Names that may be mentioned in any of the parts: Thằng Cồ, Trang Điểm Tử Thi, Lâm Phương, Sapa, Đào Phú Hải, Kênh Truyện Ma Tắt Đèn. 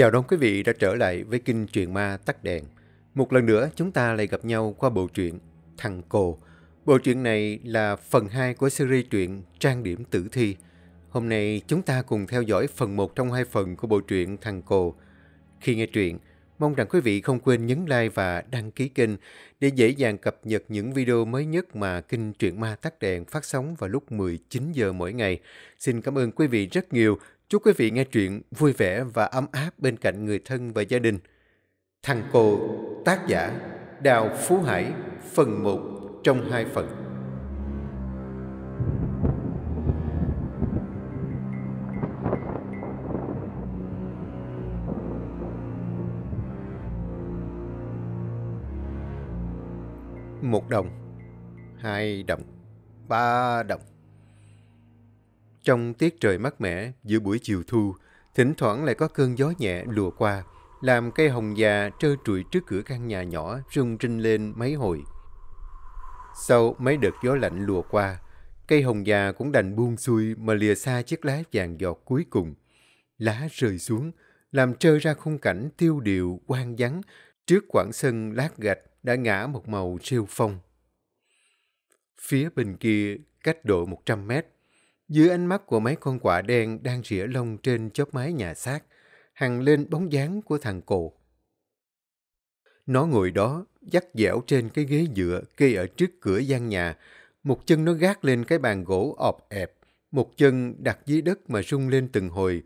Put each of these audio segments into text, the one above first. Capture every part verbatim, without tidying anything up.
Chào đón quý vị đã trở lại với Kênh Truyện Ma Tắt Đèn. Một lần nữa chúng ta lại gặp nhau qua bộ truyện Thằng Cồ. Bộ truyện này là phần hai của series truyện Trang Điểm Tử Thi. Hôm nay chúng ta cùng theo dõi phần một trong hai phần của bộ truyện Thằng Cồ. Khi nghe truyện, mong rằng quý vị không quên nhấn like và đăng ký kênh để dễ dàng cập nhật những video mới nhất mà Kênh Truyện Ma Tắt Đèn phát sóng vào lúc mười chín giờ mỗi ngày. Xin cảm ơn quý vị rất nhiều. Chúc quý vị nghe truyện vui vẻ và ấm áp bên cạnh người thân và gia đình. Thằng Cồ, tác giả Đào Phú Hải, phần một trong hai phần. Một đồng, hai đồng, ba đồng. Trong tiết trời mát mẻ giữa buổi chiều thu, thỉnh thoảng lại có cơn gió nhẹ lùa qua, làm cây hồng già trơ trụi trước cửa căn nhà nhỏ rung rinh lên mấy hồi. Sau mấy đợt gió lạnh lùa qua, cây hồng già cũng đành buông xuôi mà lìa xa chiếc lá vàng giọt cuối cùng. Lá rơi xuống, làm trơ ra khung cảnh tiêu điều hoang vắng trước quảng sân lát gạch đã ngã một màu rêu phong. Phía bên kia, cách độ một trăm mét, dưới ánh mắt của mấy con quạ đen đang rỉa lông trên chóp mái nhà xác, hằn lên bóng dáng của thằng Cồ. Nó ngồi đó, dắt dẻo trên cái ghế dựa kê ở trước cửa gian nhà, một chân nó gác lên cái bàn gỗ ọp ẹp, một chân đặt dưới đất mà rung lên từng hồi,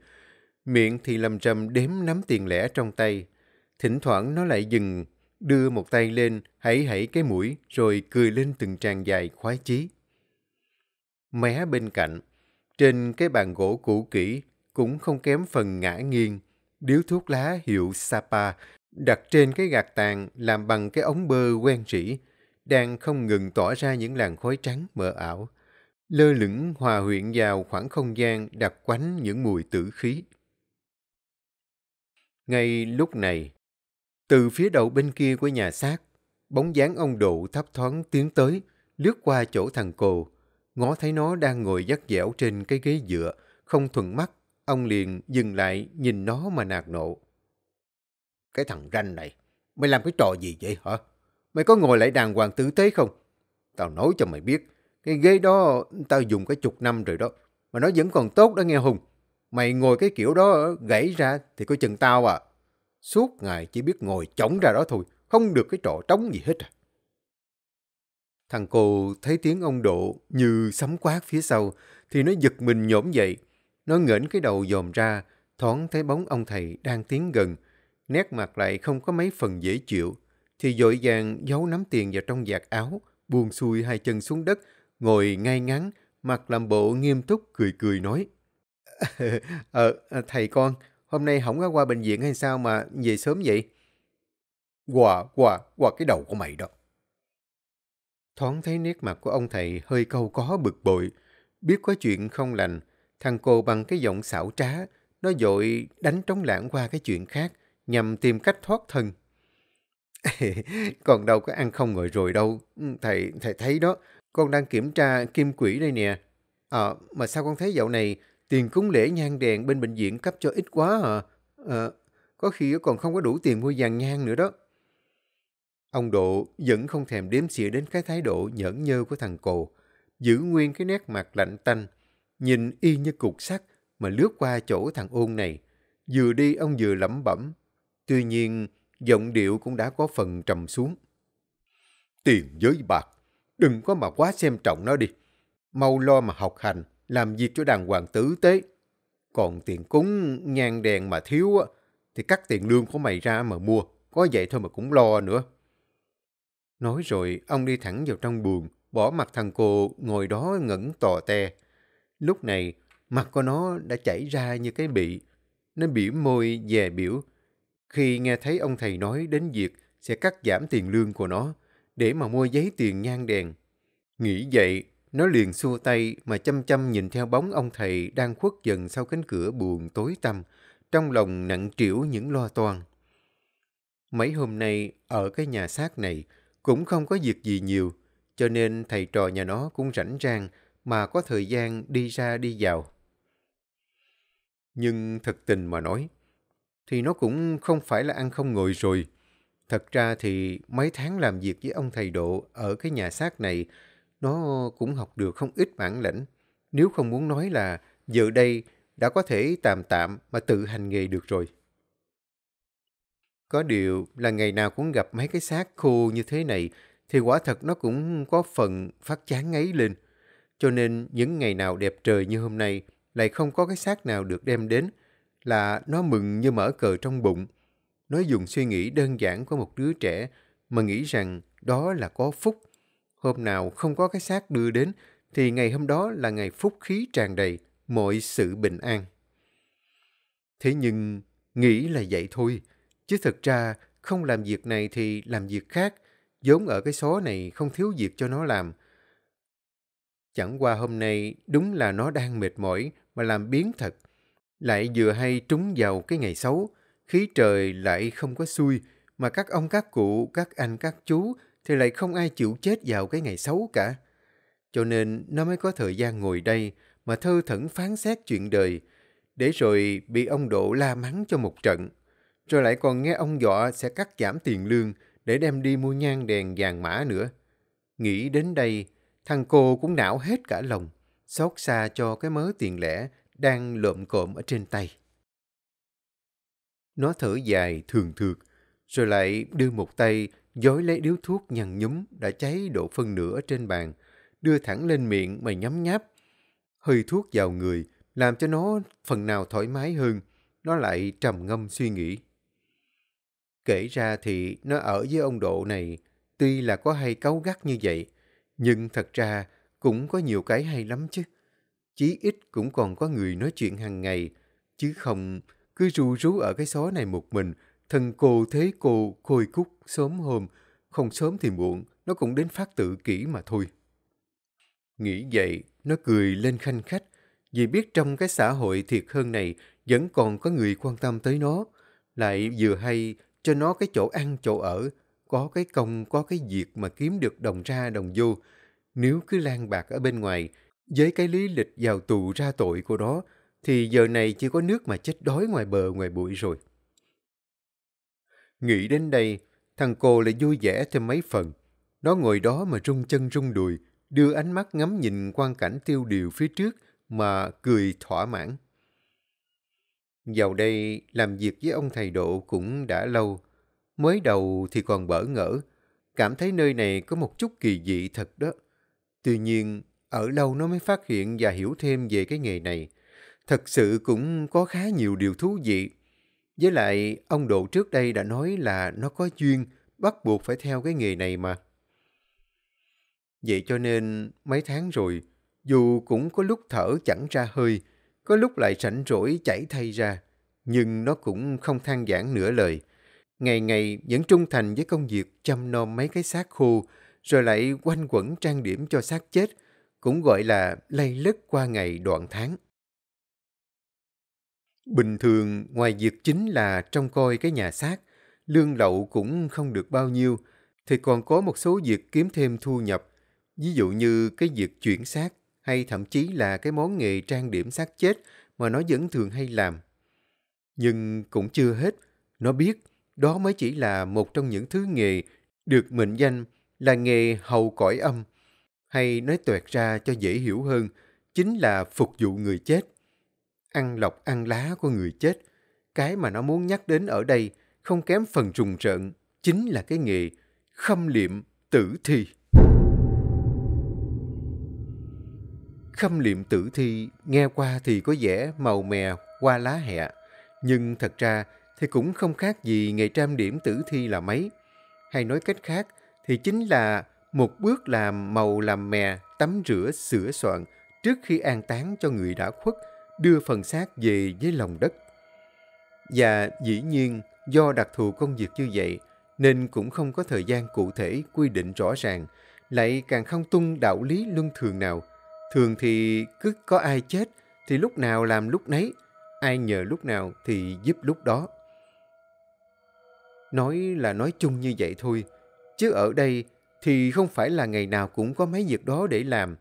miệng thì lầm rầm đếm nắm tiền lẻ trong tay. Thỉnh thoảng nó lại dừng, đưa một tay lên, hãy hãy cái mũi, rồi cười lên từng tràng dài khoái chí. Mé bên cạnh, trên cái bàn gỗ cũ kỹ, cũng không kém phần ngã nghiêng, điếu thuốc lá hiệu Sapa đặt trên cái gạt tàn làm bằng cái ống bơ quen rỉ, đang không ngừng tỏa ra những làn khói trắng mờ ảo, lơ lửng hòa quyện vào khoảng không gian đặc quánh những mùi tử khí. Ngay lúc này, từ phía đầu bên kia của nhà xác, bóng dáng ông Độ thấp thoáng tiến tới, lướt qua chỗ thằng Cồ. Ngó thấy nó đang ngồi dắt dẻo trên cái ghế dựa, không thuận mắt, ông liền dừng lại nhìn nó mà nạt nộ. Cái thằng ranh này, mày làm cái trò gì vậy hả? Mày có ngồi lại đàng hoàng tử tế không? Tao nói cho mày biết, cái ghế đó tao dùng cái chục năm rồi đó, mà nó vẫn còn tốt đó nghe Hùng. Mày ngồi cái kiểu đó gãy ra thì có chừng tao à. Suốt ngày chỉ biết ngồi chổng ra đó thôi, không được cái trò trống gì hết à. Thằng Cồ thấy tiếng ông Độ như sấm quát phía sau, thì nó giật mình nhổm dậy. Nó ngẩng cái đầu dòm ra, thoáng thấy bóng ông thầy đang tiến gần. Nét mặt lại không có mấy phần dễ chịu, thì vội vàng giấu nắm tiền vào trong vạt áo, buông xuôi hai chân xuống đất, ngồi ngay ngắn, mặt làm bộ nghiêm túc cười cười nói. Ờ, thầy con, hôm nay không có qua bệnh viện hay sao mà về sớm vậy? Quà, quà, quà cái đầu của mày đó. Thoáng thấy nét mặt của ông thầy hơi cau có bực bội, biết có chuyện không lành, thằng Cồ bằng cái giọng xảo trá, nó vội đánh trống lãng qua cái chuyện khác, nhằm tìm cách thoát thân. Còn đâu có ăn không ngồi rồi đâu, thầy thầy thấy đó, con đang kiểm tra kim quỹ đây nè. Ờ, à, mà sao con thấy dạo này tiền cúng lễ nhang đèn bên bệnh viện cấp cho ít quá hả? À, có khi còn không có đủ tiền mua vàng nhang nữa đó. Ông Độ vẫn không thèm đếm xỉa đến cái thái độ nhẫn nhơ của thằng Cồ, giữ nguyên cái nét mặt lạnh tanh, nhìn y như cục sắt mà lướt qua chỗ thằng Ôn này. Vừa đi ông vừa lẩm bẩm, tuy nhiên giọng điệu cũng đã có phần trầm xuống. Tiền với bạc, đừng có mà quá xem trọng nó đi. Mau lo mà học hành, làm việc cho đàng hoàng tử tế. Còn tiền cúng, nhang đèn mà thiếu thì cắt tiền lương của mày ra mà mua, có vậy thôi mà cũng lo nữa. Nói rồi, ông đi thẳng vào trong buồng, bỏ mặt thằng Cồ ngồi đó ngẩn tò te. Lúc này, mặt của nó đã chảy ra như cái bị. Nó bỉm môi, dè biểu. Khi nghe thấy ông thầy nói đến việc sẽ cắt giảm tiền lương của nó, để mà mua giấy tiền nhang đèn. Nghĩ vậy, nó liền xua tay mà chăm chăm nhìn theo bóng ông thầy đang khuất dần sau cánh cửa buồng tối tăm, trong lòng nặng trĩu những lo toan. Mấy hôm nay, ở cái nhà xác này, cũng không có việc gì nhiều, cho nên thầy trò nhà nó cũng rảnh rang mà có thời gian đi ra đi vào. Nhưng thật tình mà nói, thì nó cũng không phải là ăn không ngồi rồi. Thật ra thì mấy tháng làm việc với ông thầy Độ ở cái nhà xác này, nó cũng học được không ít bản lĩnh. Nếu không muốn nói là giờ đây đã có thể tạm tạm mà tự hành nghề được rồi. Có điều là ngày nào cũng gặp mấy cái xác khô như thế này thì quả thật nó cũng có phần phát chán ngấy lên. Cho nên những ngày nào đẹp trời như hôm nay lại không có cái xác nào được đem đến là nó mừng như mở cờ trong bụng. Nó dùng suy nghĩ đơn giản của một đứa trẻ mà nghĩ rằng đó là có phúc. Hôm nào không có cái xác đưa đến thì ngày hôm đó là ngày phúc khí tràn đầy, mọi sự bình an. Thế nhưng nghĩ là vậy thôi, chứ thật ra không làm việc này thì làm việc khác, vốn ở cái xó này không thiếu việc cho nó làm. Chẳng qua hôm nay đúng là nó đang mệt mỏi mà làm biếng thật, lại vừa hay trúng vào cái ngày xấu, khí trời lại không có xuôi, mà các ông các cụ, các anh các chú thì lại không ai chịu chết vào cái ngày xấu cả. Cho nên nó mới có thời gian ngồi đây mà thơ thẩn phán xét chuyện đời, để rồi bị ông Độ la mắng cho một trận, rồi lại còn nghe ông dọa sẽ cắt giảm tiền lương để đem đi mua nhang đèn vàng mã nữa. Nghĩ đến đây, thằng cô cũng não hết cả lòng, xót xa cho cái mớ tiền lẻ đang lộm cộm ở trên tay. Nó thở dài thường thượt, rồi lại đưa một tay dối lấy điếu thuốc nhằn nhúm đã cháy độ phân nửa trên bàn, đưa thẳng lên miệng mà nhấm nháp. Hơi thuốc vào người làm cho nó phần nào thoải mái hơn, nó lại trầm ngâm suy nghĩ. Kể ra thì nó ở với ông Độ này, tuy là có hay cáu gắt như vậy, nhưng thật ra cũng có nhiều cái hay lắm chứ. Chí ít cũng còn có người nói chuyện hàng ngày, chứ không cứ ru rú ở cái xó này một mình, thân cô thế cô khôi cúc sớm hôm, không sớm thì muộn, nó cũng đến phát tự kỷ mà thôi. Nghĩ vậy, nó cười lên khanh khách, vì biết trong cái xã hội thiệt hơn này vẫn còn có người quan tâm tới nó, lại vừa hay cho nó cái chỗ ăn chỗ ở, có cái công có cái việc mà kiếm được đồng ra đồng vô. Nếu cứ lang bạc ở bên ngoài, với cái lý lịch vào tù ra tội của nó, thì giờ này chỉ có nước mà chết đói ngoài bờ ngoài bụi rồi. Nghĩ đến đây, thằng cô lại vui vẻ thêm mấy phần. Nó ngồi đó mà rung chân rung đùi, đưa ánh mắt ngắm nhìn quang cảnh tiêu điều phía trước mà cười thỏa mãn. Vào đây làm việc với ông thầy Độ cũng đã lâu. Mới đầu thì còn bỡ ngỡ, cảm thấy nơi này có một chút kỳ dị thật đó. Tuy nhiên, ở lâu nó mới phát hiện và hiểu thêm về cái nghề này. Thật sự cũng có khá nhiều điều thú vị. Với lại, ông Độ trước đây đã nói là nó có duyên, bắt buộc phải theo cái nghề này mà. Vậy cho nên, mấy tháng rồi, dù cũng có lúc thở chẳng ra hơi, có lúc lại rảnh rỗi chảy thay ra, nhưng nó cũng không than vãn nửa lời. Ngày ngày vẫn trung thành với công việc chăm nom mấy cái xác khô, rồi lại quanh quẩn trang điểm cho xác chết, cũng gọi là lây lất qua ngày đoạn tháng. Bình thường, ngoài việc chính là trông coi cái nhà xác, lương lậu cũng không được bao nhiêu, thì còn có một số việc kiếm thêm thu nhập, ví dụ như cái việc chuyển xác hay thậm chí là cái món nghề trang điểm xác chết mà nó vẫn thường hay làm. Nhưng cũng chưa hết, nó biết đó mới chỉ là một trong những thứ nghề được mệnh danh là nghề hầu cõi âm, hay nói toẹt ra cho dễ hiểu hơn, chính là phục vụ người chết, ăn lọc ăn lá của người chết. Cái mà nó muốn nhắc đến ở đây không kém phần rùng rợn, chính là cái nghề khâm liệm tử thi. Khâm liệm tử thi nghe qua thì có vẻ màu mè qua lá hẹ, nhưng thật ra thì cũng không khác gì nghề trang điểm tử thi là mấy. Hay nói cách khác thì chính là một bước làm màu làm mè, tắm rửa sửa soạn trước khi an táng cho người đã khuất, đưa phần xác về với lòng đất. Và dĩ nhiên do đặc thù công việc như vậy nên cũng không có thời gian cụ thể quy định rõ ràng, lại càng không tung đạo lý luân thường nào. Thường thì cứ có ai chết thì lúc nào làm lúc nấy, ai nhờ lúc nào thì giúp lúc đó. Nói là nói chung như vậy thôi, chứ ở đây thì không phải là ngày nào cũng có mấy việc đó để làm.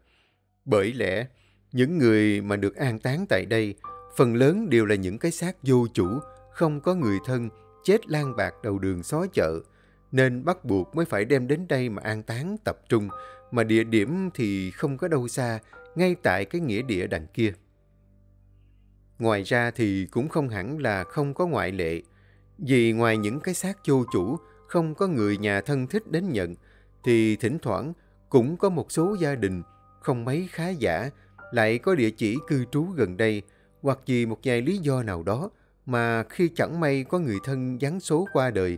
Bởi lẽ những người mà được an táng tại đây phần lớn đều là những cái xác vô chủ, không có người thân, chết lang bạc đầu đường xó chợ, nên bắt buộc mới phải đem đến đây mà an táng tập trung, mà địa điểm thì không có đâu xa, ngay tại cái nghĩa địa đằng kia. Ngoài ra thì cũng không hẳn là không có ngoại lệ, vì ngoài những cái xác vô chủ, không có người nhà thân thích đến nhận, thì thỉnh thoảng cũng có một số gia đình không mấy khá giả, lại có địa chỉ cư trú gần đây, hoặc vì một vài lý do nào đó mà khi chẳng may có người thân giáng số qua đời,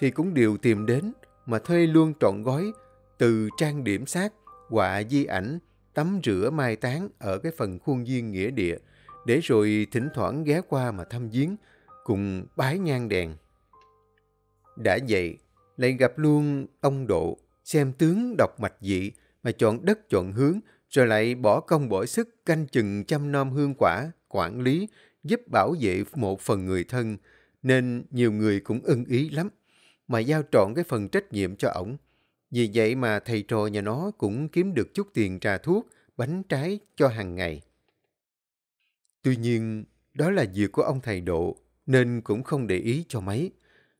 thì cũng đều tìm đến mà thuê luôn trọn gói, từ trang điểm xác, họa di ảnh, tắm rửa mai táng ở cái phần khuôn viên nghĩa địa, để rồi thỉnh thoảng ghé qua mà thăm viếng, cùng bái nhang đèn. Đã vậy, lại gặp luôn ông Độ, xem tướng đọc mạch dị, mà chọn đất chọn hướng, rồi lại bỏ công bỏ sức canh chừng chăm nom hương quả, quản lý, giúp bảo vệ một phần người thân, nên nhiều người cũng ưng ý lắm, mà giao trọn cái phần trách nhiệm cho ổng. Vì vậy mà thầy trò nhà nó cũng kiếm được chút tiền trà thuốc, bánh trái cho hàng ngày. Tuy nhiên, đó là việc của ông thầy Độ, nên cũng không để ý cho mấy.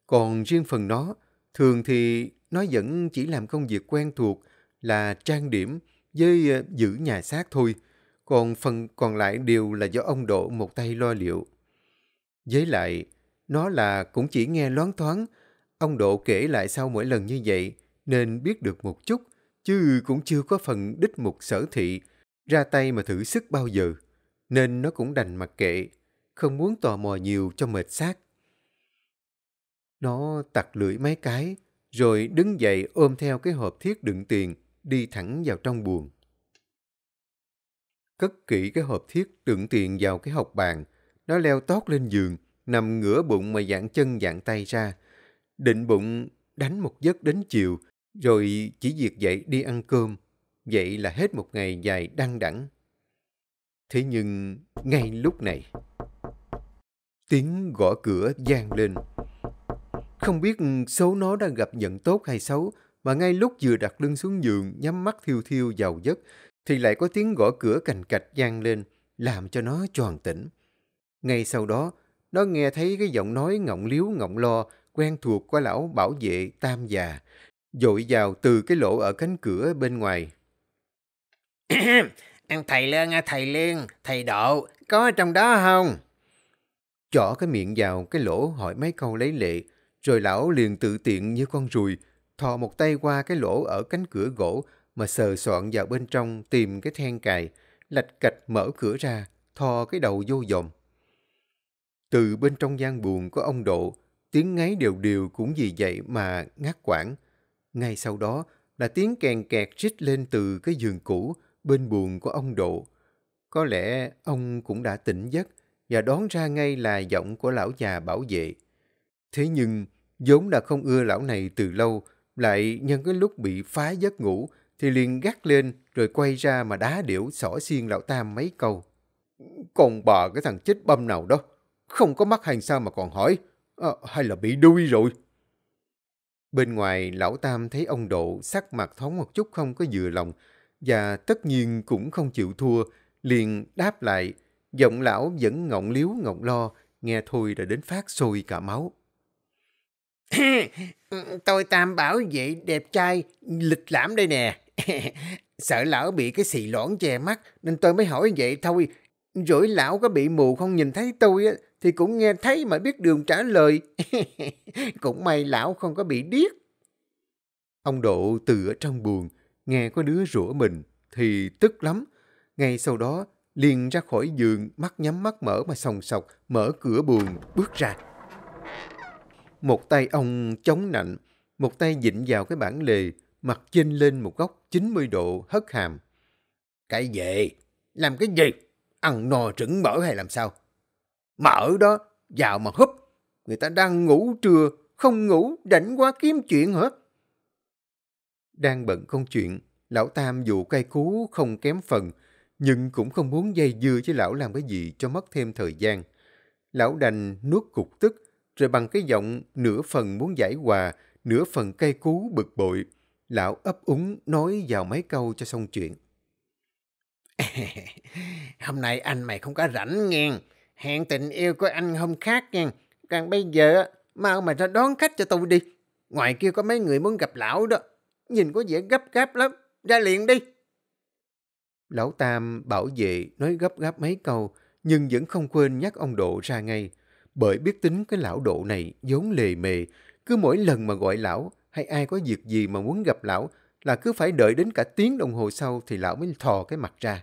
Còn riêng phần nó, thường thì nó vẫn chỉ làm công việc quen thuộc là trang điểm với giữ nhà xác thôi, còn phần còn lại đều là do ông Độ một tay lo liệu. Với lại, nó là cũng chỉ nghe loáng thoáng ông Độ kể lại sau mỗi lần như vậy, nên biết được một chút, chứ cũng chưa có phần đích mục sở thị, ra tay mà thử sức bao giờ, nên nó cũng đành mặc kệ, không muốn tò mò nhiều cho mệt xác. Nó tặc lưỡi mấy cái, rồi đứng dậy ôm theo cái hộp thiếc đựng tiền, đi thẳng vào trong buồng. Cất kỹ cái hộp thiếc đựng tiền vào cái hộc bàn, nó leo tót lên giường, nằm ngửa bụng mà dạng chân dạng tay ra. Định bụng đánh một giấc đến chiều, rồi chỉ việc dậy đi ăn cơm. Vậy là hết một ngày dài đăng đẳng. Thế nhưng ngay lúc này, tiếng gõ cửa vang lên. Không biết số nó đã gặp nhận tốt hay xấu, mà ngay lúc vừa đặt lưng xuống giường nhắm mắt thiêu thiêu vào giấc, thì lại có tiếng gõ cửa cành cạch vang lên, làm cho nó choàng tỉnh. Ngay sau đó, nó nghe thấy cái giọng nói ngọng liếu ngọng lo quen thuộc của lão bảo vệ tam già, dội vào từ cái lỗ ở cánh cửa bên ngoài. Ăn thầy Lương, thầy Lương, thầy Độ, có ở trong đó không? Chỏ cái miệng vào cái lỗ hỏi mấy câu lấy lệ, rồi lão liền tự tiện như con ruồi, thò một tay qua cái lỗ ở cánh cửa gỗ mà sờ soạn vào bên trong tìm cái then cài, lạch cạch mở cửa ra, thò cái đầu vô dòm. Từ bên trong gian buồng của ông Độ, tiếng ngáy đều đều cũng vì vậy mà ngắt quãng. Ngay sau đó là tiếng kèn kẹt rít lên từ cái giường cũ bên buồng của ông Độ. Có lẽ ông cũng đã tỉnh giấc và đoán ra ngay là giọng của lão già bảo vệ. Thế nhưng vốn đã không ưa lão này từ lâu, lại nhân cái lúc bị phá giấc ngủ thì liền gắt lên rồi quay ra mà đá điểu xỏ xiên lão tam mấy câu. Còn bà cái thằng chết băm nào đó, không có mắt hay sao mà còn hỏi, à, hay là bị đuôi rồi? Bên ngoài lão tam thấy ông Độ sắc mặt thoáng một chút không có vừa lòng, và tất nhiên cũng không chịu thua, liền đáp lại, giọng lão vẫn ngọng liếu ngọng lo, nghe thôi đã đến phát sôi cả máu. Tôi tam bảo vậy đẹp trai, lịch lãm đây nè. Sợ lão bị cái xì lõn che mắt nên tôi mới hỏi vậy thôi. Rồi lão có bị mù không nhìn thấy tôi thì cũng nghe thấy mà biết đường trả lời. Cũng may lão không có bị điếc. Ông Độ từ ở trong buồng nghe có đứa rủa mình thì tức lắm. Ngay sau đó liền ra khỏi giường, mắt nhắm mắt mở mà sòng sọc mở cửa buồng bước ra. Một tay ông chống nạnh, một tay vịn vào cái bản lề, mặt chênh lên một góc chín mươi độ, hất hàm. Cái gì? Làm cái gì? Ăn no trứng mỡ hay làm sao? Mỡ đó, vào mà húp. Người ta đang ngủ trưa, không ngủ, rảnh quá kiếm chuyện hả? Đang bận công chuyện, lão tam dù cay cú không kém phần, nhưng cũng không muốn dây dưa với lão làm cái gì cho mất thêm thời gian. Lão đành nuốt cục tức, rồi bằng cái giọng nửa phần muốn giải hòa, nửa phần cay cú bực bội, lão ấp úng nói vào mấy câu cho xong chuyện. Hôm nay anh mày không có rảnh nghe, hẹn tình yêu của anh hôm khác nghe, Càng bây giờ mau mà ra đón khách cho tôi đi. Ngoài kia có mấy người muốn gặp lão đó. Nhìn có vẻ gấp gáp lắm. Ra liền đi. Lão Tam bảo vệ nói gấp gáp mấy câu, nhưng vẫn không quên nhắc ông Độ ra ngay. Bởi biết tính cái lão Độ này vốn lề mề. Cứ mỗi lần mà gọi lão hay ai có việc gì mà muốn gặp lão là cứ phải đợi đến cả tiếng đồng hồ sau thì lão mới thò cái mặt ra.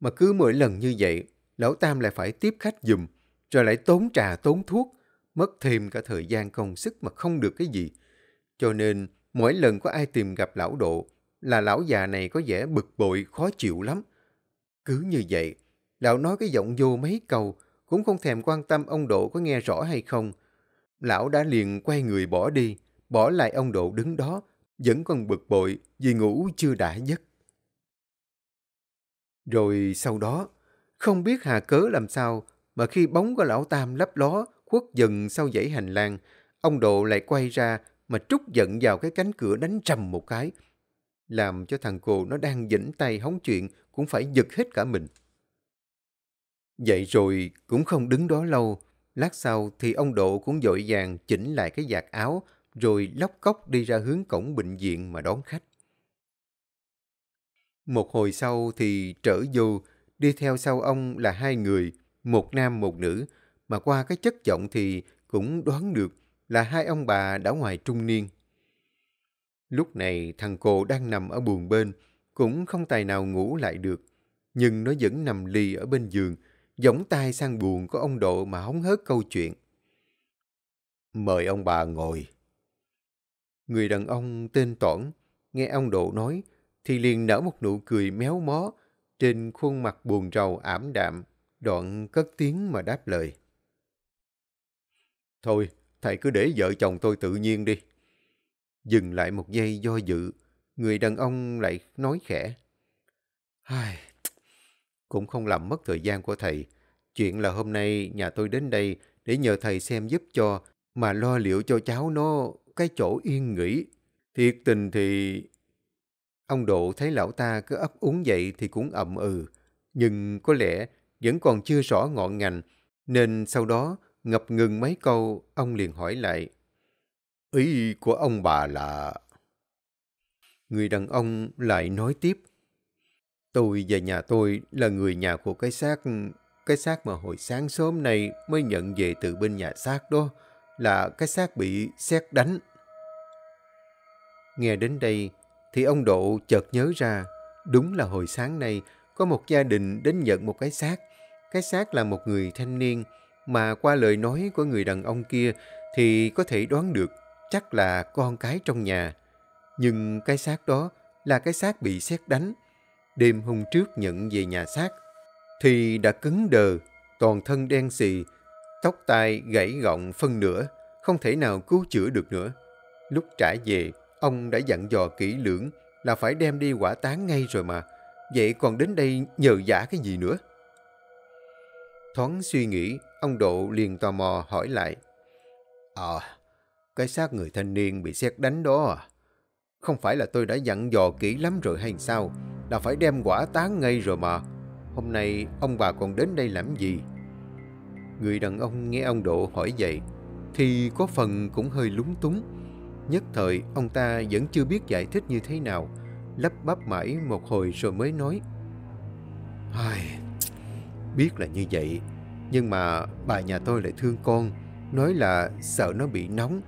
Mà cứ mỗi lần như vậy, lão Tam lại phải tiếp khách giùm, rồi lại tốn trà tốn thuốc, mất thêm cả thời gian công sức mà không được cái gì. Cho nên, mỗi lần có ai tìm gặp lão Độ, là lão già này có vẻ bực bội, khó chịu lắm. Cứ như vậy, lão nói cái giọng vô mấy câu, cũng không thèm quan tâm ông Độ có nghe rõ hay không. Lão đã liền quay người bỏ đi, bỏ lại ông Độ đứng đó, vẫn còn bực bội vì ngủ chưa đã giấc. Rồi sau đó, không biết hà cớ làm sao mà khi bóng của lão Tam lấp ló khuất dần sau dãy hành lang, ông Độ lại quay ra mà trút giận vào cái cánh cửa đánh trầm một cái, làm cho thằng Cồ nó đang vĩnh tay hóng chuyện cũng phải giật hết cả mình. Vậy rồi cũng không đứng đó lâu, lát sau thì ông Độ cũng vội vàng chỉnh lại cái vạt áo rồi lóc cóc đi ra hướng cổng bệnh viện mà đón khách. Một hồi sau thì trở vô, đi theo sau ông là hai người, một nam một nữ, mà qua cái chất giọng thì cũng đoán được là hai ông bà đã ngoài trung niên. Lúc này thằng Cồ đang nằm ở buồng bên, cũng không tài nào ngủ lại được, nhưng nó vẫn nằm lì ở bên giường, võng tai sang buồng của ông Độ mà hóng hớt câu chuyện. Mời ông bà ngồi. Người đàn ông tên Toản nghe ông Độ nói thì liền nở một nụ cười méo mó, trên khuôn mặt buồn rầu ảm đạm, đoạn cất tiếng mà đáp lời. Thôi, thầy cứ để vợ chồng tôi tự nhiên đi. Dừng lại một giây do dự, người đàn ông lại nói khẽ. Ai, cũng không làm mất thời gian của thầy. Chuyện là hôm nay nhà tôi đến đây để nhờ thầy xem giúp cho, mà lo liệu cho cháu nó cái chỗ yên nghỉ. Thiệt tình thì... Ông Độ thấy lão ta cứ ấp úng vậy thì cũng ậm ừ, nhưng có lẽ vẫn còn chưa rõ ngọn ngành, nên sau đó ngập ngừng mấy câu, ông liền hỏi lại. Ý của ông bà là... Người đàn ông lại nói tiếp. Tôi và nhà tôi là người nhà của cái xác, cái xác mà hồi sáng sớm nay mới nhận về từ bên nhà xác đó, là cái xác bị sét đánh. Nghe đến đây thì ông Độ chợt nhớ ra, đúng là hồi sáng nay có một gia đình đến nhận một cái xác. Cái xác là một người thanh niên, mà qua lời nói của người đàn ông kia thì có thể đoán được chắc là con cái trong nhà. Nhưng cái xác đó là cái xác bị sét đánh. Đêm hôm trước nhận về nhà xác thì đã cứng đờ, toàn thân đen xì, tóc tai gãy gọn phân nửa, không thể nào cứu chữa được nữa. Lúc trả về, ông đã dặn dò kỹ lưỡng là phải đem đi hỏa táng ngay rồi mà. Vậy còn đến đây nhờ vả cái gì nữa? Thoáng suy nghĩ, ông Độ liền tò mò hỏi lại. Ờ, à, cái xác người thanh niên bị sét đánh đó à? Không phải là tôi đã dặn dò kỹ lắm rồi hay sao? Là phải đem hỏa táng ngay rồi mà. Hôm nay ông bà còn đến đây làm gì? Người đàn ông nghe ông Độ hỏi vậy thì có phần cũng hơi lúng túng. Nhất thời ông ta vẫn chưa biết giải thích như thế nào, lắp bắp mãi một hồi rồi mới nói. Ai, biết là như vậy, nhưng mà bà nhà tôi lại thương con, nói là sợ nó bị nóng.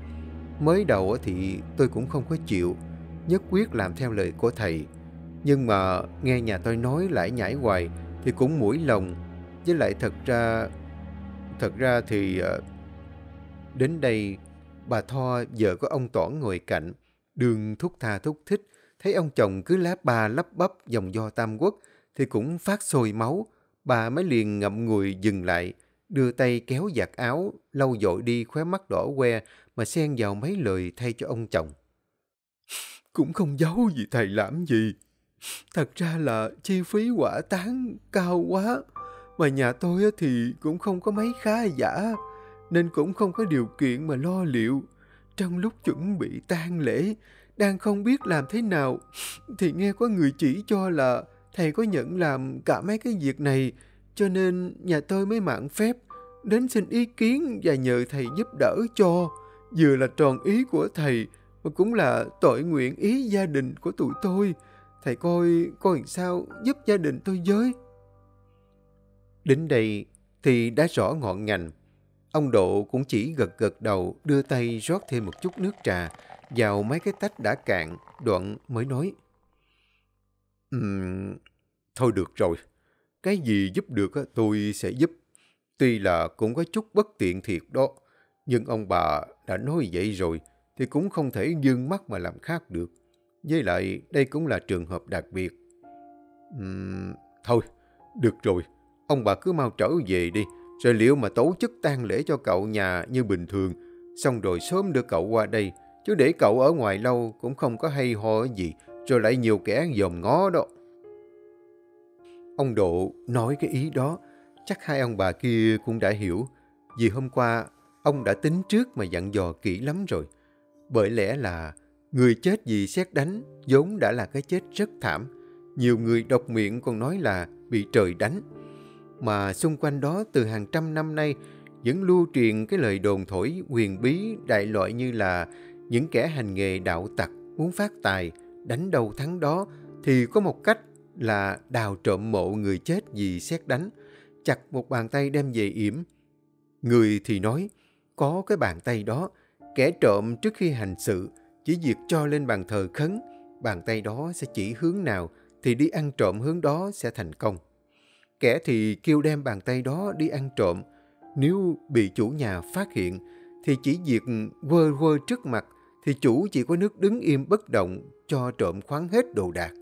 Mới đầu thì tôi cũng không có chịu, nhất quyết làm theo lời của thầy. Nhưng mà nghe nhà tôi nói lại nhảy hoài thì cũng mũi lòng. Với lại thật ra, thật ra thì đến đây... Bà Tho, vợ của ông Toản ngồi cạnh, đường thúc tha thúc thích, thấy ông chồng cứ lá bà lắp bắp dòng do Tam Quốc thì cũng phát sôi máu. Bà mới liền ngậm ngùi dừng lại, đưa tay kéo vạt áo, lau dội đi khóe mắt đỏ que mà xen vào mấy lời thay cho ông chồng. Cũng không giấu gì thầy làm gì. Thật ra là chi phí hỏa táng cao quá, mà nhà tôi thì cũng không có mấy khá giả, nên cũng không có điều kiện mà lo liệu. Trong lúc chuẩn bị tang lễ, đang không biết làm thế nào, thì nghe có người chỉ cho là thầy có nhận làm cả mấy cái việc này, cho nên nhà tôi mới mạn phép, đến xin ý kiến và nhờ thầy giúp đỡ cho. Vừa là tròn ý của thầy mà cũng là tội nguyện ý gia đình của tụi tôi. Thầy coi coi làm sao giúp gia đình tôi với. Đến đây thì đã rõ ngọn ngành. Ông Độ cũng chỉ gật gật đầu, đưa tay rót thêm một chút nước trà vào mấy cái tách đã cạn, đoạn mới nói. Uhm, thôi được rồi, cái gì giúp được tôi sẽ giúp. Tuy là cũng có chút bất tiện thiệt đó, nhưng ông bà đã nói vậy rồi thì cũng không thể giương mắt mà làm khác được. Với lại đây cũng là trường hợp đặc biệt. Uhm, thôi, được rồi, ông bà cứ mau trở về đi. Rồi liệu mà tổ chức tang lễ cho cậu nhà như bình thường, xong rồi sớm đưa cậu qua đây, chứ để cậu ở ngoài lâu cũng không có hay ho gì, rồi lại nhiều kẻ dòm ngó đó. Ông Độ nói cái ý đó, chắc hai ông bà kia cũng đã hiểu, vì hôm qua ông đã tính trước mà dặn dò kỹ lắm rồi. Bởi lẽ là người chết vì sét đánh vốn đã là cái chết rất thảm, nhiều người độc miệng còn nói là bị trời đánh. Mà xung quanh đó từ hàng trăm năm nay vẫn lưu truyền cái lời đồn thổi huyền bí đại loại như là những kẻ hành nghề đạo tặc muốn phát tài, đánh đầu thắng đó thì có một cách là đào trộm mộ người chết vì sét đánh, chặt một bàn tay đem về yểm. Người thì nói, có cái bàn tay đó, kẻ trộm trước khi hành sự chỉ việc cho lên bàn thờ khấn, bàn tay đó sẽ chỉ hướng nào thì đi ăn trộm hướng đó sẽ thành công. Kẻ thì kêu đem bàn tay đó đi ăn trộm, nếu bị chủ nhà phát hiện thì chỉ việc quơ quơ trước mặt thì chủ chỉ có nước đứng im bất động cho trộm khoáng hết đồ đạc.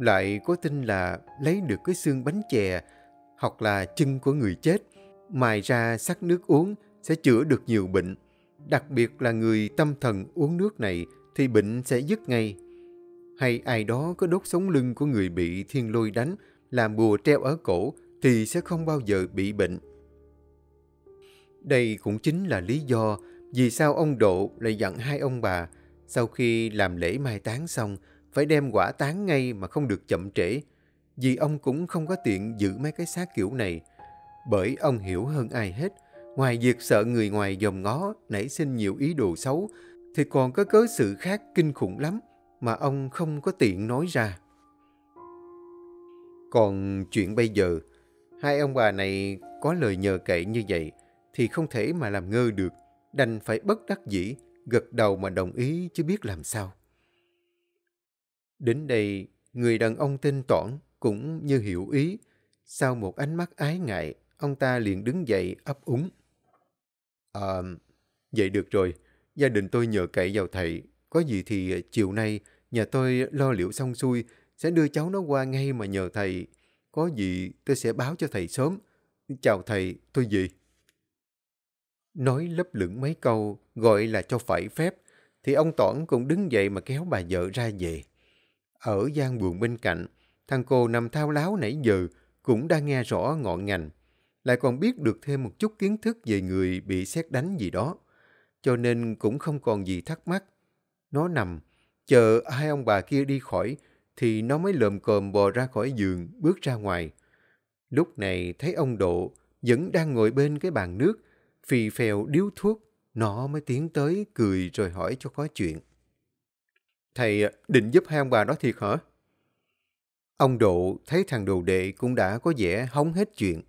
Lại có tin là lấy được cái xương bánh chè hoặc là chân của người chết, mài ra sắc nước uống sẽ chữa được nhiều bệnh, đặc biệt là người tâm thần uống nước này thì bệnh sẽ dứt ngay. Hay ai đó có đốt sống lưng của người bị thiên lôi đánh, làm bùa treo ở cổ thì sẽ không bao giờ bị bệnh. Đây cũng chính là lý do vì sao ông Độ lại dặn hai ông bà sau khi làm lễ mai táng xong phải đem hỏa táng ngay mà không được chậm trễ, vì ông cũng không có tiện giữ mấy cái xác kiểu này. Bởi ông hiểu hơn ai hết, ngoài việc sợ người ngoài dòm ngó nảy sinh nhiều ý đồ xấu thì còn có cớ sự khác kinh khủng lắm mà ông không có tiện nói ra. Còn chuyện bây giờ, hai ông bà này có lời nhờ cậy như vậy thì không thể mà làm ngơ được, đành phải bất đắc dĩ, gật đầu mà đồng ý chứ biết làm sao. Đến đây, người đàn ông tên Toản cũng như hiểu ý. Sau một ánh mắt ái ngại, ông ta liền đứng dậy ấp úng. À, vậy được rồi, gia đình tôi nhờ cậy vào thầy, có gì thì chiều nay nhà tôi lo liệu xong xuôi, sẽ đưa cháu nó qua ngay mà nhờ thầy. Có gì tôi sẽ báo cho thầy sớm. Chào thầy, tôi gì? Nói lấp lửng mấy câu gọi là cho phải phép thì ông Toản cũng đứng dậy mà kéo bà vợ ra về. Ở gian buồng bên cạnh, thằng Cồ nằm thao láo nãy giờ cũng đã nghe rõ ngọn ngành, lại còn biết được thêm một chút kiến thức về người bị sét đánh gì đó, cho nên cũng không còn gì thắc mắc. Nó nằm chờ hai ông bà kia đi khỏi thì nó mới lồm cồm bò ra khỏi giường, bước ra ngoài. Lúc này thấy ông Độ vẫn đang ngồi bên cái bàn nước, phì phèo điếu thuốc, nó mới tiến tới cười rồi hỏi cho có chuyện. Thầy định giúp hai ông bà đó thiệt hả? Ông Độ thấy thằng đồ đệ cũng đã có vẻ hóng hết chuyện,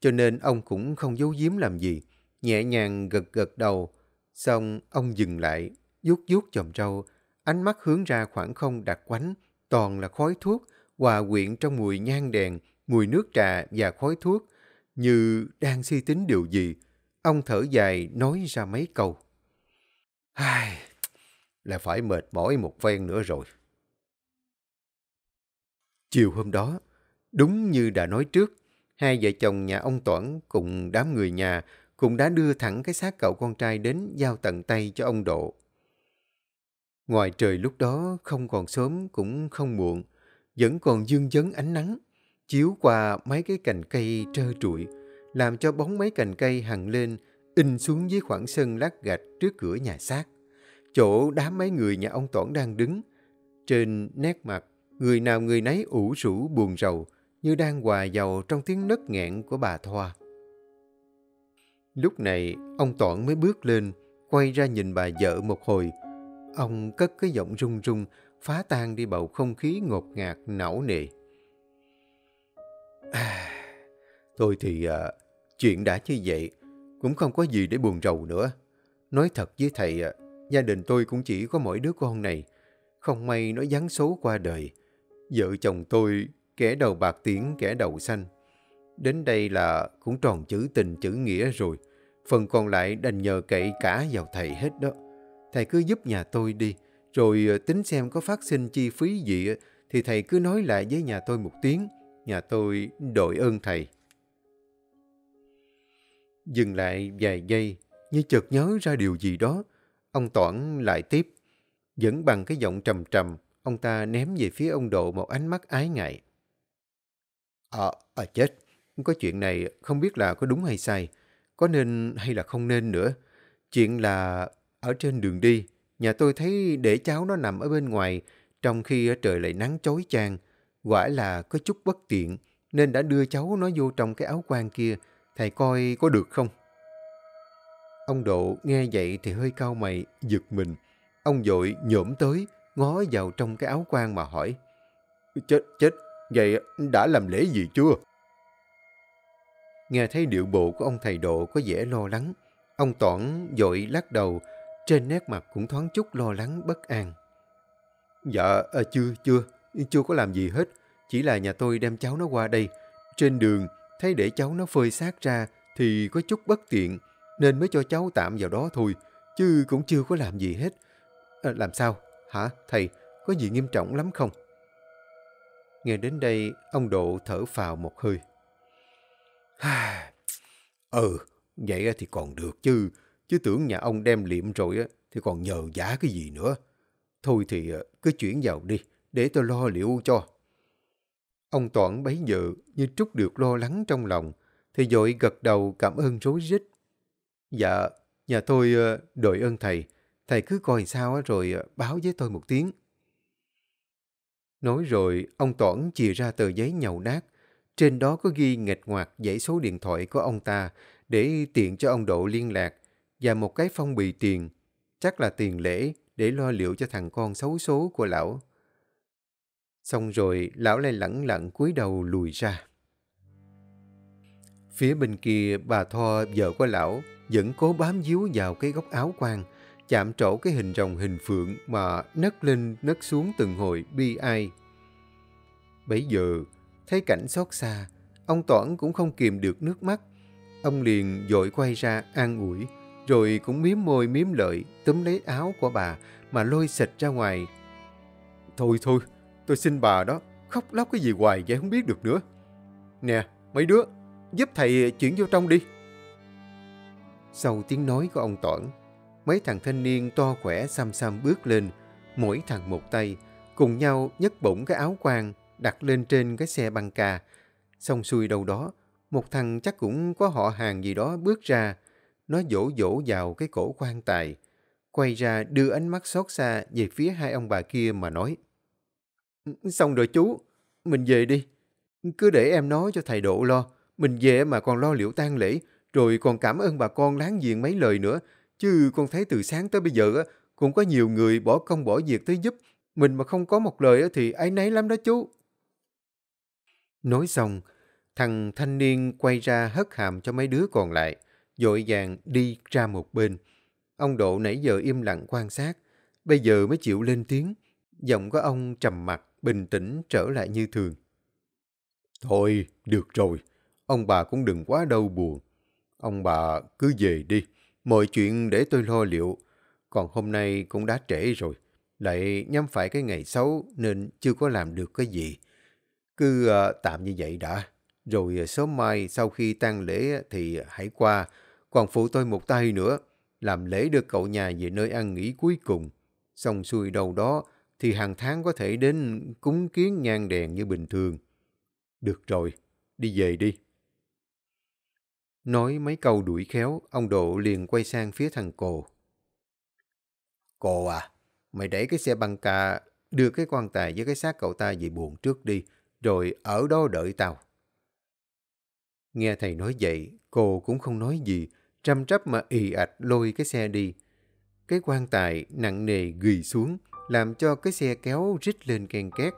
cho nên ông cũng không giấu giếm làm gì, nhẹ nhàng gật gật đầu. Xong ông dừng lại, vuốt vuốt chòm râu, ánh mắt hướng ra khoảng không đặc quánh, toàn là khói thuốc, hòa quyện trong mùi nhang đèn, mùi nước trà và khói thuốc, như đang suy tính điều gì. Ông thở dài nói ra mấy câu. Ai, là phải mệt mỏi một phen nữa rồi. Chiều hôm đó, đúng như đã nói trước, hai vợ chồng nhà ông Toản cùng đám người nhà cũng đã đưa thẳng cái xác cậu con trai đến giao tận tay cho ông Độ. Ngoài trời lúc đó không còn sớm cũng không muộn, vẫn còn dương dấn ánh nắng, chiếu qua mấy cái cành cây trơ trụi, làm cho bóng mấy cành cây hằn lên, in xuống dưới khoảng sân lát gạch trước cửa nhà xác, chỗ đám mấy người nhà ông Toản đang đứng. Trên nét mặt, người nào người nấy ủ rũ buồn rầu, như đang hòa vào trong tiếng nấc nghẹn của bà Thoa. Lúc này, ông Toản mới bước lên, quay ra nhìn bà vợ một hồi. Ông cất cái giọng run run, phá tan đi bầu không khí ngột ngạt, não nề. À, tôi thì à, chuyện đã như vậy, cũng không có gì để buồn rầu nữa. Nói thật với thầy, à, gia đình tôi cũng chỉ có mỗi đứa con này. Không may nó giáng số qua đời. Vợ chồng tôi, kẻ đầu bạc tiếng, kẻ đầu xanh. Đến đây là cũng tròn chữ tình chữ nghĩa rồi. Phần còn lại đành nhờ cậy cả vào thầy hết đó. Thầy cứ giúp nhà tôi đi. Rồi tính xem có phát sinh chi phí gì thì thầy cứ nói lại với nhà tôi một tiếng. Nhà tôi đội ơn thầy. Dừng lại vài giây, như chợt nhớ ra điều gì đó. Ông Toản lại tiếp. Vẫn bằng cái giọng trầm trầm, ông ta ném về phía ông Độ một ánh mắt ái ngại. Ờ, à, à chết. Có chuyện này không biết là có đúng hay sai. Có nên hay là không nên nữa. Chuyện là ở trên đường đi, nhà tôi thấy để cháu nó nằm ở bên ngoài, trong khi trời lại nắng chói chang. Quả là có chút bất tiện, nên đã đưa cháu nó vô trong cái áo quan kia. Thầy coi có được không? Ông Độ nghe vậy thì hơi cau mày, giật mình. Ông vội nhổm tới, ngó vào trong cái áo quan mà hỏi. Chết, chết, vậy đã làm lễ gì chưa? Nghe thấy điệu bộ của ông thầy Độ có vẻ lo lắng, ông Toản vội lắc đầu, trên nét mặt cũng thoáng chút lo lắng bất an. Dạ, à, chưa, chưa, chưa có làm gì hết, chỉ là nhà tôi đem cháu nó qua đây. Trên đường, thấy để cháu nó phơi xác ra thì có chút bất tiện, nên mới cho cháu tạm vào đó thôi, chứ cũng chưa có làm gì hết. À, làm sao? Hả, thầy, có gì nghiêm trọng lắm không? Nghe đến đây, ông Độ thở phào một hơi. Ừ, vậy thì còn được chứ. Chứ tưởng nhà ông đem liệm rồi thì còn nhờ giả cái gì nữa. Thôi thì cứ chuyển vào đi, để tôi lo liệu cho. Ông Toản bấy giờ như trút được lo lắng trong lòng, thì vội gật đầu cảm ơn rối rít. Dạ, nhà tôi đội ơn thầy. Thầy cứ coi sao rồi báo với tôi một tiếng. Nói rồi, ông Toản chìa ra tờ giấy nhàu nát. Trên đó có ghi nghệch ngoạc dãy số điện thoại của ông ta để tiện cho ông Độ liên lạc và một cái phong bì tiền, chắc là tiền lễ để lo liệu cho thằng con xấu số của lão. Xong rồi, lão lại lẳng lặng cúi đầu lùi ra. Phía bên kia, bà Tho, vợ của lão, vẫn cố bám víu vào cái góc áo quan, chạm trổ cái hình rồng hình phượng mà nấc lên nấc xuống từng hồi bi ai. Bấy giờ, thấy cảnh xót xa, ông Toản cũng không kìm được nước mắt. Ông liền vội quay ra an ủi, rồi cũng miếm môi miếm lợi, túm lấy áo của bà mà lôi xịch ra ngoài. Thôi thôi, tôi xin bà đó, khóc lóc cái gì hoài vậy không biết được nữa. Nè, mấy đứa, giúp thầy chuyển vô trong đi. Sau tiếng nói của ông Toản, mấy thằng thanh niên to khỏe xăm xăm bước lên, mỗi thằng một tay, cùng nhau nhấc bổng cái áo quan, đặt lên trên cái xe băng ca. Xong xuôi đâu đó, một thằng chắc cũng có họ hàng gì đó bước ra. Nó vỗ vỗ vào cái cổ quan tài, quay ra đưa ánh mắt xót xa về phía hai ông bà kia mà nói. Xong rồi chú, mình về đi. Cứ để em nói cho thầy Độ lo. Mình về mà còn lo liệu tang lễ, rồi còn cảm ơn bà con láng giềng mấy lời nữa. Chứ con thấy từ sáng tới bây giờ cũng có nhiều người bỏ công bỏ việc tới giúp. Mình mà không có một lời thì áy náy lắm đó chú. Nói xong, thằng thanh niên quay ra hất hàm cho mấy đứa còn lại, vội vàng đi ra một bên. Ông Độ nãy giờ im lặng quan sát, bây giờ mới chịu lên tiếng. Giọng của ông trầm mặc, bình tĩnh trở lại như thường. Thôi, được rồi, ông bà cũng đừng quá đau buồn. Ông bà cứ về đi, mọi chuyện để tôi lo liệu. Còn hôm nay cũng đã trễ rồi, lại nhắm phải cái ngày xấu nên chưa có làm được cái gì. Cứ tạm như vậy đã, rồi sớm mai sau khi tang lễ thì hãy qua, còn phụ tôi một tay nữa, làm lễ đưa cậu nhà về nơi ăn nghỉ cuối cùng. Xong xuôi đâu đó thì hàng tháng có thể đến cúng kiến nhang đèn như bình thường. Được rồi, đi về đi. Nói mấy câu đuổi khéo, ông Độ liền quay sang phía thằng Cồ. Cồ à, mày đẩy cái xe băng ca đưa cái quan tài với cái xác cậu ta về buồn trước đi, rồi ở đó đợi tao. Nghe thầy nói vậy, Cồ cũng không nói gì, trầm trấp mà ì ạch lôi cái xe đi. Cái quan tài nặng nề gùi xuống, làm cho cái xe kéo rít lên ken két.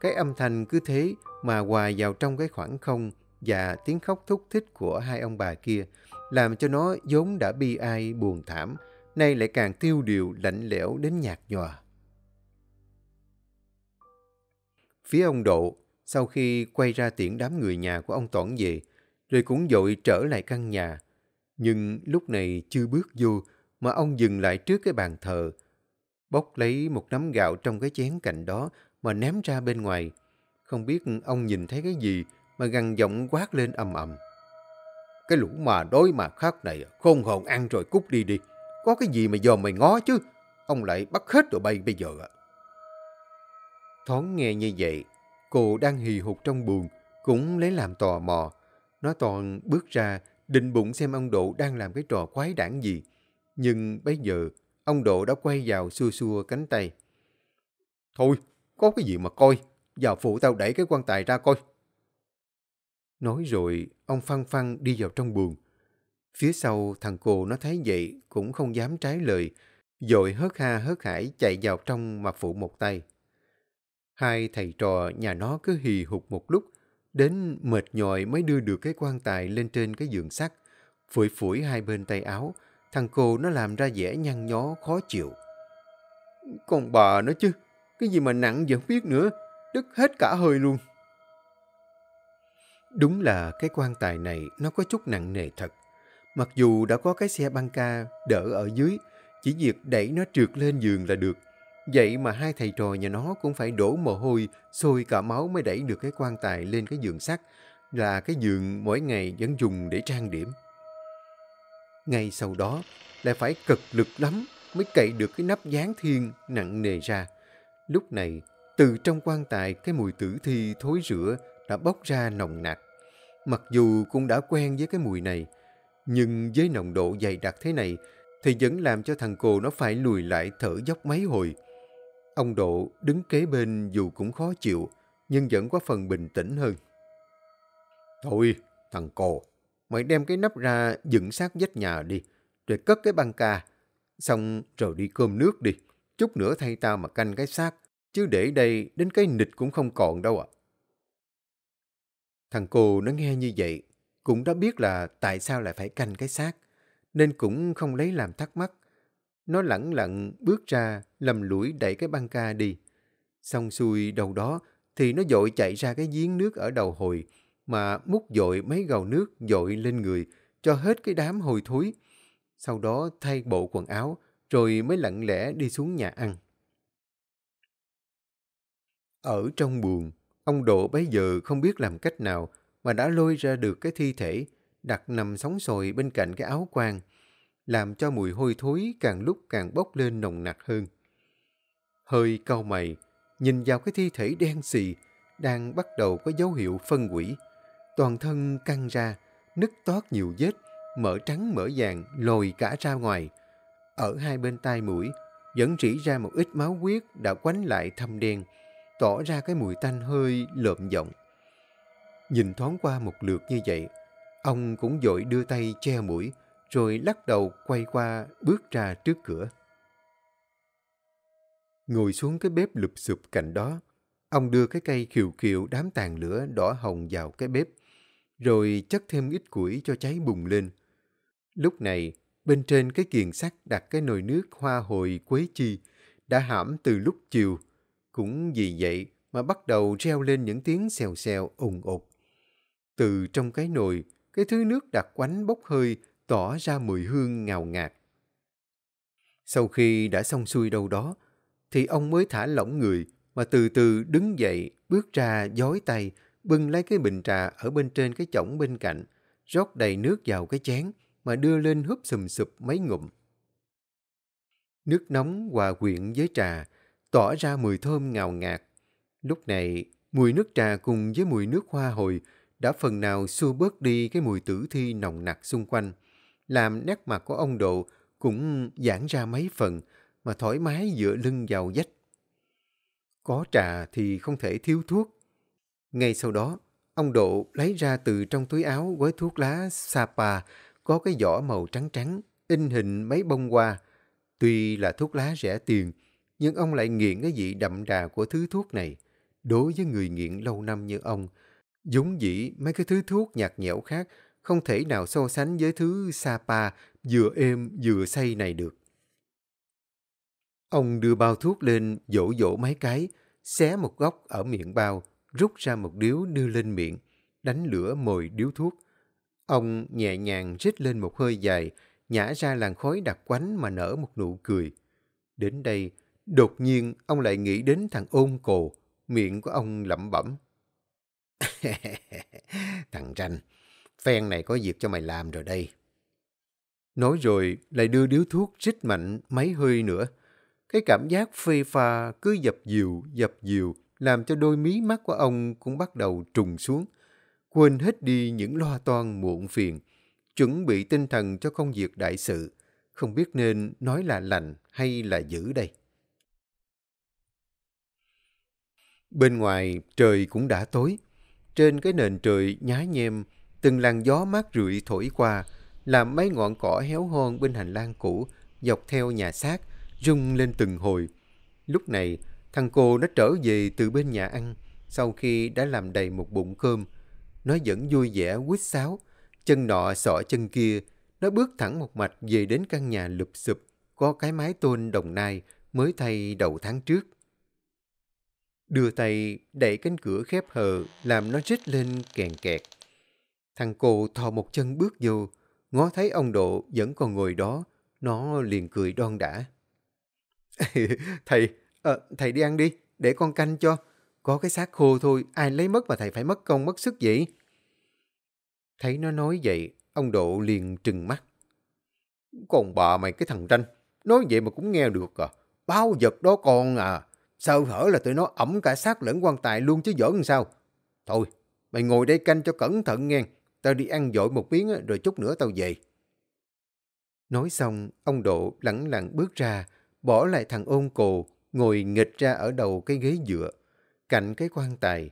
Cái âm thanh cứ thế mà hòa vào trong cái khoảng không và tiếng khóc thúc thích của hai ông bà kia, làm cho nó vốn đã bi ai buồn thảm, nay lại càng tiêu điều lạnh lẽo đến nhạt nhòa. Phía ông Độ, sau khi quay ra tiễn đám người nhà của ông Toản về, rồi cũng vội trở lại căn nhà. Nhưng lúc này chưa bước vô, mà ông dừng lại trước cái bàn thờ, bốc lấy một nắm gạo trong cái chén cạnh đó mà ném ra bên ngoài. Không biết ông nhìn thấy cái gì mà gằn giọng quát lên ầm ầm. Cái lũ mà đói mà khát này, khôn hồn ăn rồi cút đi đi. Có cái gì mà giờ mày ngó chứ, ông lại bắt hết tụi bay bây giờ ạ. Thoáng nghe như vậy, cô đang hì hục trong buồng, cũng lấy làm tò mò. Nó toàn bước ra, định bụng xem ông Độ đang làm cái trò quái đản gì. Nhưng bây giờ, ông Độ đã quay vào xua xua cánh tay. Thôi, có cái gì mà coi, vào phụ tao đẩy cái quan tài ra coi. Nói rồi, ông phăng phăng đi vào trong buồng. Phía sau, thằng Cồ nó thấy vậy, cũng không dám trái lời, vội hớt ha hớt hải chạy vào trong mà phụ một tay. Hai thầy trò nhà nó cứ hì hục một lúc, đến mệt nhòi mới đưa được cái quan tài lên trên cái giường sắt. Phủi phủi hai bên tay áo, thằng Cồ nó làm ra vẻ nhăn nhó khó chịu. Còn bà nó chứ, cái gì mà nặng vẫn biết nữa, đứt hết cả hơi luôn. Đúng là cái quan tài này nó có chút nặng nề thật. Mặc dù đã có cái xe băng ca đỡ ở dưới, chỉ việc đẩy nó trượt lên giường là được. Vậy mà hai thầy trò nhà nó cũng phải đổ mồ hôi, sôi cả máu mới đẩy được cái quan tài lên cái giường sắt, là cái giường mỗi ngày vẫn dùng để trang điểm. Ngay sau đó, lại phải cực lực lắm mới cậy được cái nắp giáng thiên nặng nề ra. Lúc này, từ trong quan tài cái mùi tử thi thối rữa đã bốc ra nồng nặc. Mặc dù cũng đã quen với cái mùi này, nhưng với nồng độ dày đặc thế này thì vẫn làm cho thằng Cồ nó phải lùi lại thở dốc mấy hồi. Ông Độ đứng kế bên dù cũng khó chịu, nhưng vẫn có phần bình tĩnh hơn. Thôi, thằng Cồ, mày đem cái nắp ra dựng sát vách nhà đi, rồi cất cái băng ca, xong rồi đi cơm nước đi, chút nữa thay tao mà canh cái xác, chứ để đây đến cái nịch cũng không còn đâu ạ. À. Thằng Cồ nó nghe như vậy, cũng đã biết là tại sao lại phải canh cái xác, nên cũng không lấy làm thắc mắc. Nó lẳng lặng bước ra, lầm lũi đẩy cái băng ca đi. Xong xuôi đầu đó thì nó vội chạy ra cái giếng nước ở đầu hồi mà múc dội mấy gầu nước dội lên người cho hết cái đám hôi thối. Sau đó thay bộ quần áo rồi mới lặng lẽ đi xuống nhà ăn. Ở trong buồng, ông Độ bấy giờ không biết làm cách nào mà đã lôi ra được cái thi thể đặt nằm sóng sồi bên cạnh cái áo quan, làm cho mùi hôi thối càng lúc càng bốc lên nồng nặc hơn. Hơi cau mày, nhìn vào cái thi thể đen xì, đang bắt đầu có dấu hiệu phân hủy. Toàn thân căng ra, nứt toát nhiều vết, mỡ trắng mỡ vàng lồi cả ra ngoài. Ở hai bên tai mũi, vẫn rỉ ra một ít máu huyết đã quánh lại thâm đen, tỏ ra cái mùi tanh hơi lợm giọng. Nhìn thoáng qua một lượt như vậy, ông cũng vội đưa tay che mũi, rồi lắc đầu quay qua bước ra trước cửa. Ngồi xuống cái bếp lụp xụp cạnh đó, ông đưa cái cây khiều khiều đám tàn lửa đỏ hồng vào cái bếp, rồi chất thêm ít củi cho cháy bùng lên. Lúc này, bên trên cái kiềng sắt đặt cái nồi nước hoa hồi quế chi, đã hãm từ lúc chiều. Cũng vì vậy mà bắt đầu reo lên những tiếng xèo xèo ùng ục. Từ trong cái nồi, cái thứ nước đặc quánh bốc hơi tỏ ra mùi hương ngào ngạt. Sau khi đã xong xuôi đâu đó, thì ông mới thả lỏng người mà từ từ đứng dậy, bước ra dối tay, bưng lấy cái bình trà ở bên trên cái chõng bên cạnh, rót đầy nước vào cái chén mà đưa lên húp sùm sụp mấy ngụm. Nước nóng hòa quyện với trà, tỏ ra mùi thơm ngào ngạt. Lúc này, mùi nước trà cùng với mùi nước hoa hồi đã phần nào xua bớt đi cái mùi tử thi nồng nặc xung quanh, làm nét mặt của ông Độ cũng giãn ra mấy phần mà thoải mái dựa lưng vào vách. Có trà thì không thể thiếu thuốc. Ngay sau đó, ông Độ lấy ra từ trong túi áo gói thuốc lá Sapa có cái vỏ màu trắng trắng, in hình mấy bông hoa. Tuy là thuốc lá rẻ tiền, nhưng ông lại nghiện cái vị đậm đà của thứ thuốc này. Đối với người nghiện lâu năm như ông, vốn dĩ mấy cái thứ thuốc nhạt nhẽo khác không thể nào so sánh với thứ Sapa vừa êm vừa say này được. Ông đưa bao thuốc lên, vỗ vỗ mấy cái, xé một góc ở miệng bao, rút ra một điếu đưa lên miệng, đánh lửa mồi điếu thuốc. Ông nhẹ nhàng rít lên một hơi dài, nhả ra làn khói đặc quánh mà nở một nụ cười. Đến đây, đột nhiên ông lại nghĩ đến thằng Ôn Cồ, miệng của ông lẩm bẩm. Thằng ranh, phen này có việc cho mày làm rồi đây. Nói rồi lại đưa điếu thuốc rít mạnh mấy hơi nữa. Cái cảm giác phê pha cứ dập dìu, dập dìu, làm cho đôi mí mắt của ông cũng bắt đầu trùng xuống. Quên hết đi những lo toan muộn phiền, chuẩn bị tinh thần cho công việc đại sự. Không biết nên nói là lành hay là dữ đây. Bên ngoài trời cũng đã tối. Trên cái nền trời nhá nhem, từng làn gió mát rượi thổi qua, làm mấy ngọn cỏ héo hon bên hành lang cũ dọc theo nhà xác rung lên từng hồi. Lúc này, thằng cô đã trở về từ bên nhà ăn sau khi đã làm đầy một bụng cơm. Nó vẫn vui vẻ quýt sáo, chân nọ xỏ chân kia. Nó bước thẳng một mạch về đến căn nhà lụp xụp có cái mái tôn Đồng Nai mới thay đầu tháng trước. Đưa tay đẩy cánh cửa khép hờ làm nó rít lên kèn kẹt. Thằng cô thò một chân bước vô, ngó thấy ông Độ vẫn còn ngồi đó, nó liền cười đon đả. Thầy, à, thầy đi ăn đi, để con canh cho. Có cái xác khô thôi, ai lấy mất mà thầy phải mất công mất sức vậy? Thấy nó nói vậy, ông Độ liền trừng mắt. Còn bà mày cái thằng ranh, nói vậy mà cũng nghe được à? Bao vật đó con à, sao hở là tụi nó ẩm cả xác lẫn quan tài luôn chứ giỡn làm sao? Thôi, mày ngồi đây canh cho cẩn thận nghe, tao đi ăn dội một miếng rồi chút nữa tao về. Nói xong, ông Độ lẳng lặng bước ra, bỏ lại thằng Ôn Cồ ngồi nghịch ra ở đầu cái ghế dựa cạnh cái quan tài.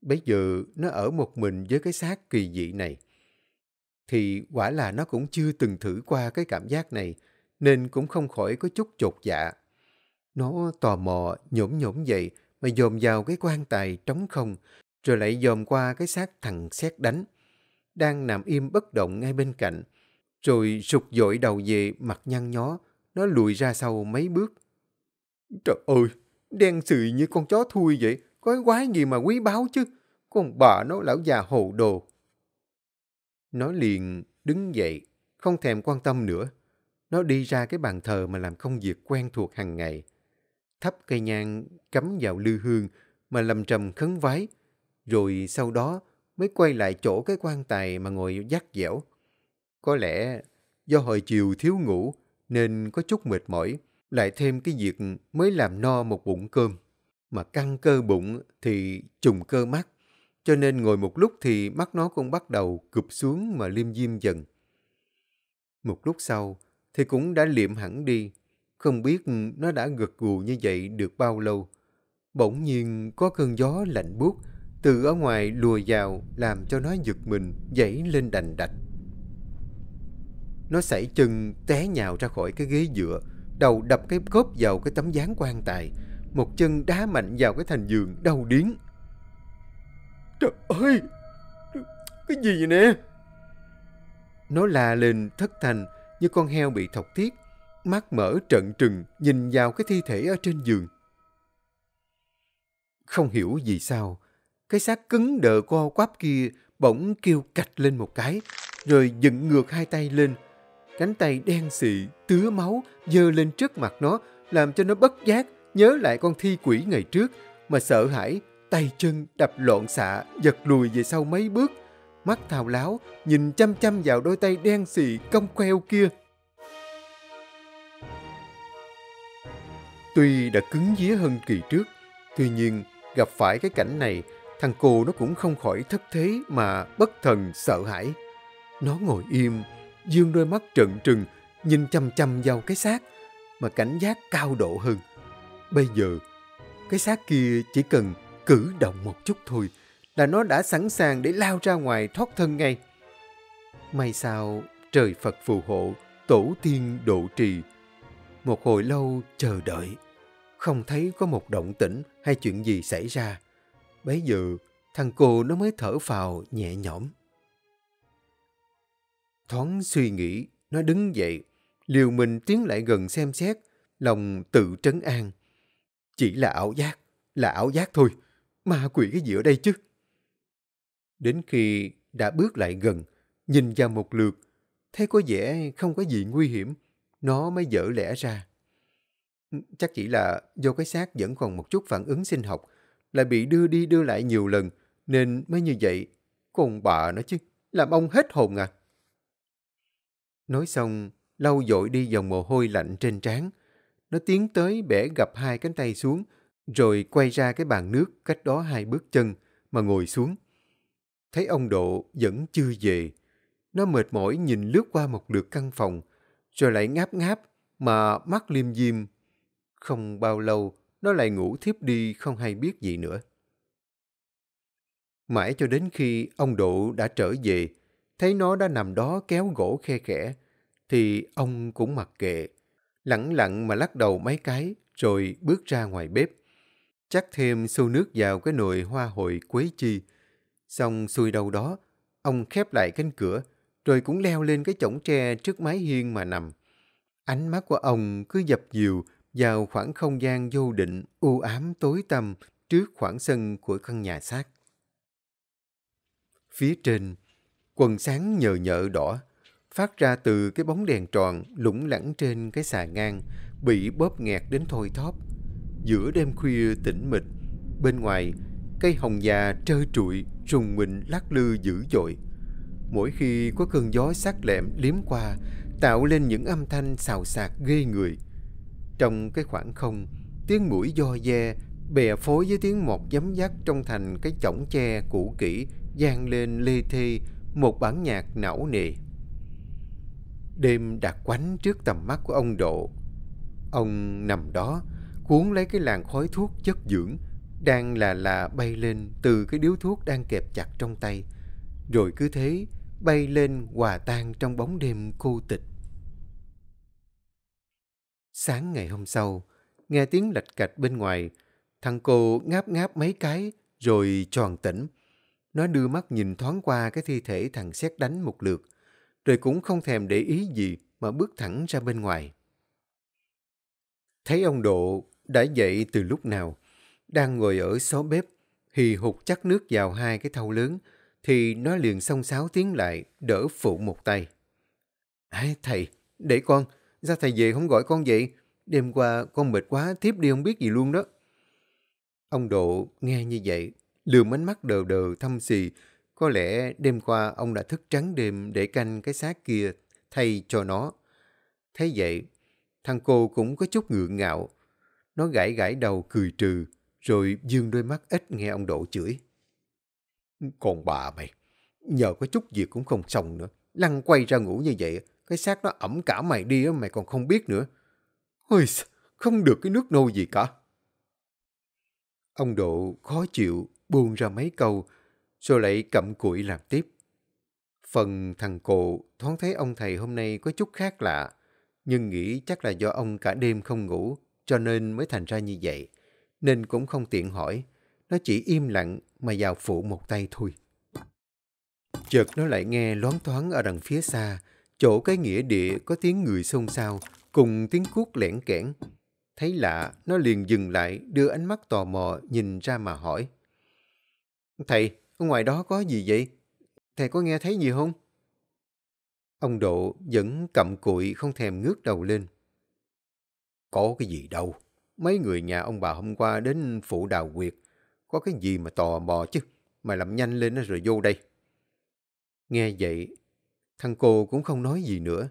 Bây giờ nó ở một mình với cái xác kỳ dị này. Thì quả là nó cũng chưa từng thử qua cái cảm giác này, nên cũng không khỏi có chút chột dạ. Nó tò mò nhổm nhổm dậy mà dòm vào cái quan tài trống không, rồi lại dòm qua cái xác thằng Sét Đánh đang nằm im bất động ngay bên cạnh, rồi sụt dội đầu về, mặt nhăn nhó. Nó lùi ra sau mấy bước. Trời ơi, đen xì như con chó thui vậy, có cái quái gì mà quý báu chứ. Con bà nó, lão già hồ đồ. Nó liền đứng dậy, không thèm quan tâm nữa. Nó đi ra cái bàn thờ mà làm công việc quen thuộc hàng ngày. Thắp cây nhang cắm vào lư hương mà lầm trầm khấn vái. Rồi sau đó mới quay lại chỗ cái quan tài mà ngồi dắt dẻo. Có lẽ do hồi chiều thiếu ngủ nên có chút mệt mỏi, lại thêm cái việc mới làm no một bụng cơm. Mà căng cơ bụng thì trùng cơ mắt, cho nên ngồi một lúc thì mắt nó cũng bắt đầu cụp xuống mà liêm diêm dần. Một lúc sau thì cũng đã liệm hẳn đi, không biết nó đã gật gù như vậy được bao lâu. Bỗng nhiên có cơn gió lạnh buốt từ ở ngoài lùa vào làm cho nó giật mình dãy lên đành đạch. Nó sảy chân té nhào ra khỏi cái ghế dựa, đầu đập cái cốp vào cái tấm ván quan tài, một chân đá mạnh vào cái thành giường đau điếng. Trời ơi! Cái gì vậy nè? Nó la lên thất thanh như con heo bị thọc tiết, mắt mở trợn trừng nhìn vào cái thi thể ở trên giường. Không hiểu vì sao, cái xác cứng đờ co quắp kia bỗng kêu cạch lên một cái, rồi dựng ngược hai tay lên. Cánh tay đen xị, tứa máu giơ lên trước mặt nó, làm cho nó bất giác nhớ lại con thi quỷ ngày trước mà sợ hãi, tay chân đập loạn xạ, giật lùi về sau mấy bước. Mắt thao láo nhìn chăm chăm vào đôi tay đen xị cong queo kia. Tuy đã cứng vía hơn kỳ trước, tuy nhiên gặp phải cái cảnh này, thằng cô nó cũng không khỏi thất thế mà bất thần sợ hãi. Nó ngồi im, dương đôi mắt trợn trừng, nhìn chăm chăm vào cái xác, mà cảnh giác cao độ hơn. Bây giờ, cái xác kia chỉ cần cử động một chút thôi là nó đã sẵn sàng để lao ra ngoài thoát thân ngay. May sao trời Phật phù hộ, tổ tiên độ trì. Một hồi lâu chờ đợi, không thấy có một động tĩnh hay chuyện gì xảy ra. Bấy giờ, thằng Cồ nó mới thở phào nhẹ nhõm. Thoáng suy nghĩ, nó đứng dậy, liều mình tiến lại gần xem xét, lòng tự trấn an. Chỉ là ảo giác, là ảo giác thôi, ma quỷ cái gì ở đây chứ. Đến khi đã bước lại gần, nhìn vào một lượt, thấy có vẻ không có gì nguy hiểm, nó mới dở lẽ ra. Chắc chỉ là do cái xác vẫn còn một chút phản ứng sinh học, lại bị đưa đi đưa lại nhiều lần, nên mới như vậy. Còn bà nó chứ, làm ông hết hồn à. Nói xong, lau dội đi dòng mồ hôi lạnh trên trán. Nó tiến tới bẻ gập hai cánh tay xuống, rồi quay ra cái bàn nước cách đó hai bước chân mà ngồi xuống. Thấy ông Độ vẫn chưa về, nó mệt mỏi nhìn lướt qua một lượt căn phòng, rồi lại ngáp ngáp mà mắt liêm diêm. Không bao lâu, nó lại ngủ thiếp đi không hay biết gì nữa. Mãi cho đến khi ông Độ đã trở về, thấy nó đã nằm đó kéo gỗ khe khẽ, thì ông cũng mặc kệ, lẳng lặng mà lắc đầu mấy cái rồi bước ra ngoài bếp. Chắc thêm xô nước vào cái nồi hoa hồi quế chi. Xong xuôi đâu đó, ông khép lại cánh cửa, rồi cũng leo lên cái chõng tre trước mái hiên mà nằm. Ánh mắt của ông cứ dập dìu vào khoảng không gian vô định, u ám tối tăm trước khoảng sân của căn nhà xác. Phía trên, quần sáng nhờ nhợ đỏ, phát ra từ cái bóng đèn tròn lủng lẳng trên cái xà ngang, bị bóp nghẹt đến thôi thóp. Giữa đêm khuya tĩnh mịch, bên ngoài, cây hồng già trơ trụi, rùng mình lắc lư dữ dội. Mỗi khi có cơn gió sắc lẹm liếm qua, tạo lên những âm thanh xào xạc ghê người. Trong cái khoảng không, tiếng mũi do de, bè phối với tiếng mọt giấm dắt trong thành cái chõng tre cũ kỹ, vang lên lê thê một bản nhạc não nề. Đêm đã quánh trước tầm mắt của ông Độ. Ông nằm đó, cuốn lấy cái làn khói thuốc chất dưỡng, đang là là bay lên từ cái điếu thuốc đang kẹp chặt trong tay, rồi cứ thế bay lên hòa tan trong bóng đêm cô tịch. Sáng ngày hôm sau, nghe tiếng lạch cạch bên ngoài, thằng Cồ ngáp ngáp mấy cái rồi tròn tỉnh. Nó đưa mắt nhìn thoáng qua cái thi thể thằng Xét đánh một lượt, rồi cũng không thèm để ý gì mà bước thẳng ra bên ngoài. Thấy ông Độ đã dậy từ lúc nào, đang ngồi ở xó bếp, hì hục chắc nước vào hai cái thau lớn, thì nó liền xông xáo tiến lại, đỡ phụ một tay. Ê, thầy, để con, sao thầy về không gọi con vậy? Đêm qua con mệt quá, thiếp đi không biết gì luôn đó. Ông Độ nghe như vậy, lườm ánh mắt đờ đờ thâm xì. Có lẽ đêm qua ông đã thức trắng đêm để canh cái xác kia thay cho nó. Thấy vậy, thằng Cồ cũng có chút ngượng ngạo. Nó gãi gãi đầu cười trừ, rồi dương đôi mắt ít nghe ông Độ chửi. Còn bà mày, nhờ có chút việc cũng không xong nữa, lăn quay ra ngủ như vậy, cái xác nó ẩm cả mày đi á, mày còn không biết nữa. Ôi, không được cái nước nô gì cả. Ông Độ khó chịu, buông ra mấy câu, rồi lại cặm cụi làm tiếp. Phần thằng Cồ thoáng thấy ông thầy hôm nay có chút khác lạ, nhưng nghĩ chắc là do ông cả đêm không ngủ, cho nên mới thành ra như vậy, nên cũng không tiện hỏi. Nó chỉ im lặng mà vào phụ một tay thôi. Chợt nó lại nghe loáng thoáng ở đằng phía xa, chỗ cái nghĩa địa có tiếng người xôn xao cùng tiếng cuốc lẻn kẽn. Thấy lạ, nó liền dừng lại, đưa ánh mắt tò mò nhìn ra mà hỏi. Thầy, ở ngoài đó có gì vậy? Thầy có nghe thấy gì không? Ông Độ vẫn cặm cụi không thèm ngước đầu lên. Có cái gì đâu. Mấy người nhà ông bà hôm qua đến phụ đào huyệt. Có cái gì mà tò mò chứ. Mày làm nhanh lên rồi vô đây. Nghe vậy, thằng Cồ cũng không nói gì nữa.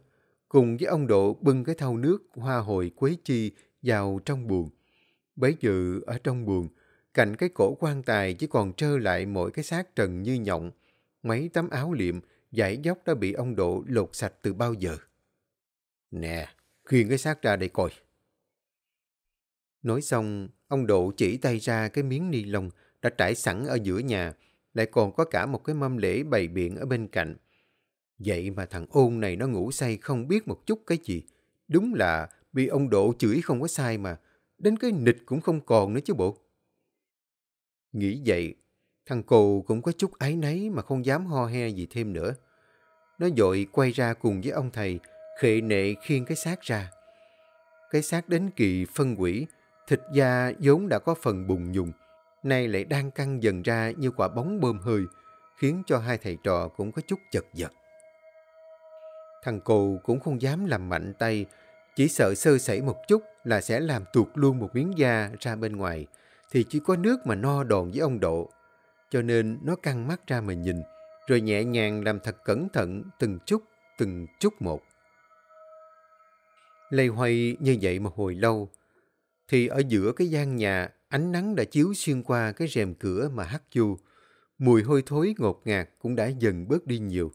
Cùng với ông Độ bưng cái thau nước hoa hồi quế chi vào trong buồng. Bấy giờ ở trong buồng, cạnh cái cổ quan tài chỉ còn trơ lại mỗi cái xác trần như nhộng. Mấy tấm áo liệm, dải dốc đã bị ông Độ lột sạch từ bao giờ. Nè, khiêng cái xác ra đây coi. Nói xong, ông Độ chỉ tay ra cái miếng ni lông đã trải sẵn ở giữa nhà, lại còn có cả một cái mâm lễ bày biện ở bên cạnh. Vậy mà thằng Ôn này nó ngủ say không biết một chút cái gì. Đúng là bị ông Độ chửi không có sai mà. Đến cái nịch cũng không còn nữa chứ bộ. Nghĩ vậy, thằng Cồ cũng có chút áy náy mà không dám ho he gì thêm nữa. Nó vội quay ra cùng với ông thầy, khệ nệ khiêng cái xác ra. Cái xác đến kỳ phân hủy, thịt da vốn đã có phần bùng nhùng, nay lại đang căng dần ra như quả bóng bơm hơi, khiến cho hai thầy trò cũng có chút chật vật. Thằng Cồ cũng không dám làm mạnh tay, chỉ sợ sơ sẩy một chút là sẽ làm tuột luôn một miếng da ra bên ngoài, thì chỉ có nước mà no đòn với ông Độ. Cho nên nó căng mắt ra mà nhìn, rồi nhẹ nhàng làm thật cẩn thận từng chút, từng chút một. Lây hoay như vậy mà hồi lâu, thì ở giữa cái gian nhà, ánh nắng đã chiếu xuyên qua cái rèm cửa mà hắt vô. Mùi hôi thối ngột ngạt cũng đã dần bớt đi nhiều.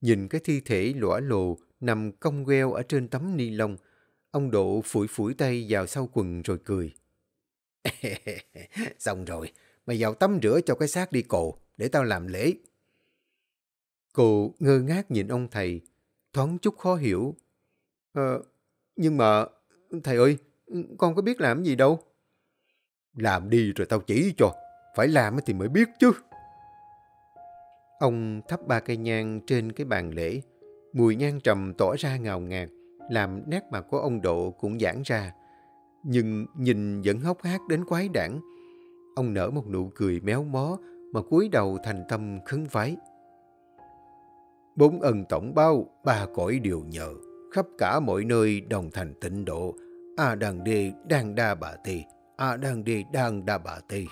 Nhìn cái thi thể lõa lồ nằm cong queo ở trên tấm ni lông, ông Độ phủi phủi tay vào sau quần rồi cười. Xong rồi, mày vào tắm rửa cho cái xác đi Cồ, để tao làm lễ. Cồ ngơ ngác nhìn ông thầy, thoáng chút khó hiểu. Ờ, nhưng mà, thầy ơi, con có biết làm gì đâu. Làm đi rồi tao chỉ cho, phải làm thì mới biết chứ. Ông thắp ba cây nhang trên cái bàn lễ, mùi nhang trầm tỏ ra ngào ngạt, làm nét mặt của ông Độ cũng giãn ra. Nhưng nhìn vẫn hốc hác đến quái đản. Ông nở một nụ cười méo mó mà cúi đầu thành tâm khấn vái. Bốn ân tổng bao, ba cõi đều nhờ, khắp cả mọi nơi đồng thành tịnh độ. A đàn đê đang đa bà tì, a đàn đê đang đa bà tì.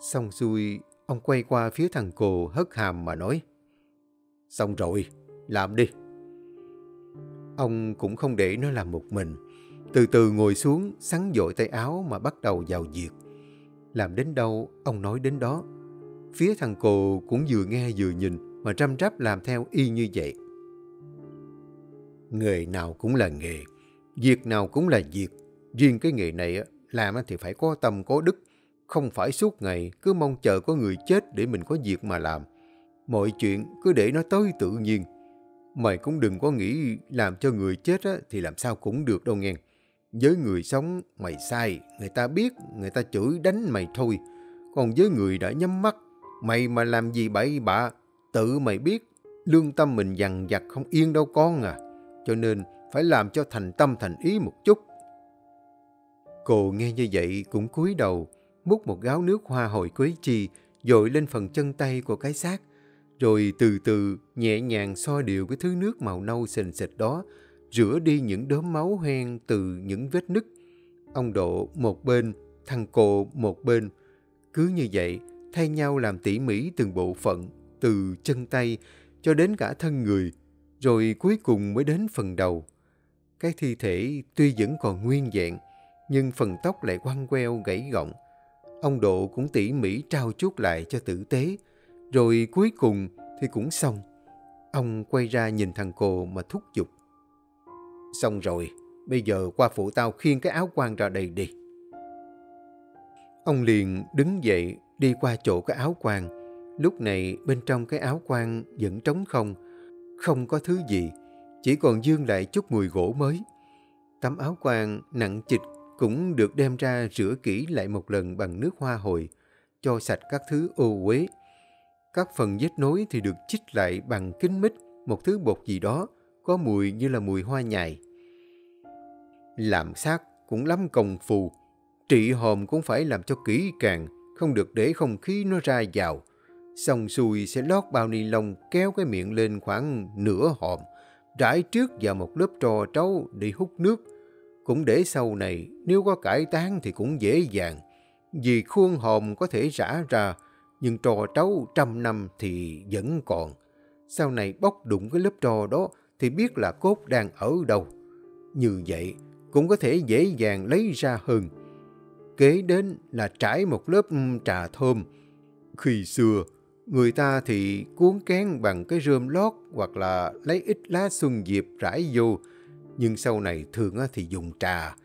Xong xuôi, ông quay qua phía thằng Cồ hất hàm mà nói. Xong rồi, làm đi. Ông cũng không để nó làm một mình. Từ từ ngồi xuống, sắn vội tay áo mà bắt đầu vào việc. Làm đến đâu, ông nói đến đó. Phía thằng Cồ cũng vừa nghe vừa nhìn, mà răm rắp làm theo y như vậy. Nghề nào cũng là nghề, việc nào cũng là việc. Riêng cái nghề này làm thì phải có tâm có đức, không phải suốt ngày cứ mong chờ có người chết để mình có việc mà làm. Mọi chuyện cứ để nó tới tự nhiên. Mày cũng đừng có nghĩ làm cho người chết thì làm sao cũng được đâu nghe. Với người sống, mày sai, người ta biết, người ta chửi đánh mày thôi. Còn với người đã nhắm mắt, mày mà làm gì bậy bạ, tự mày biết, lương tâm mình dằn vặt không yên đâu con à. Cho nên phải làm cho thành tâm thành ý một chút. Cồ nghe như vậy cũng cúi đầu, múc một gáo nước hoa hồi quế chi, dội lên phần chân tay của cái xác, rồi từ từ nhẹ nhàng xoa đều cái thứ nước màu nâu sền sệt đó, rửa đi những đốm máu hoen từ những vết nứt. Ông Độ một bên, thằng Cồ một bên. Cứ như vậy, thay nhau làm tỉ mỉ từng bộ phận, từ chân tay cho đến cả thân người, rồi cuối cùng mới đến phần đầu. Cái thi thể tuy vẫn còn nguyên vẹn, nhưng phần tóc lại quăn queo gãy gọng. Ông Độ cũng tỉ mỉ trao chuốt lại cho tử tế, rồi cuối cùng thì cũng xong. Ông quay ra nhìn thằng Cồ mà thúc giục. Xong rồi, bây giờ qua phụ tao khiêng cái áo quan ra đây đi. Ông liền đứng dậy đi qua chỗ cái áo quan. Lúc này bên trong cái áo quan vẫn trống không, không có thứ gì, chỉ còn dương lại chút mùi gỗ mới. Tấm áo quan nặng trịch cũng được đem ra rửa kỹ lại một lần bằng nước hoa hồi, cho sạch các thứ ô uế. Các phần vết nối thì được chích lại bằng kính mít, một thứ bột gì đó, có mùi như là mùi hoa nhài. Làm xác cũng lắm công phu, trị hòm cũng phải làm cho kỹ càng, không được để không khí nó ra vào. Xong xuôi sẽ lót bao ni lông kéo cái miệng lên khoảng nửa hòm, rải trước vào một lớp trò trấu để hút nước. Cũng để sau này, nếu có cải tán thì cũng dễ dàng, vì khuôn hòm có thể rã ra, nhưng trò trấu trăm năm thì vẫn còn. Sau này bóc đụng cái lớp trò đó thì biết là cốt đang ở đâu. Như vậy cũng có thể dễ dàng lấy ra hơn. Kế đến là trải một lớp trà thơm. Khi xưa, người ta thì cuốn kén bằng cái rơm lót hoặc là lấy ít lá xuân diệp rải vô. Nhưng sau này thường thì dùng trà.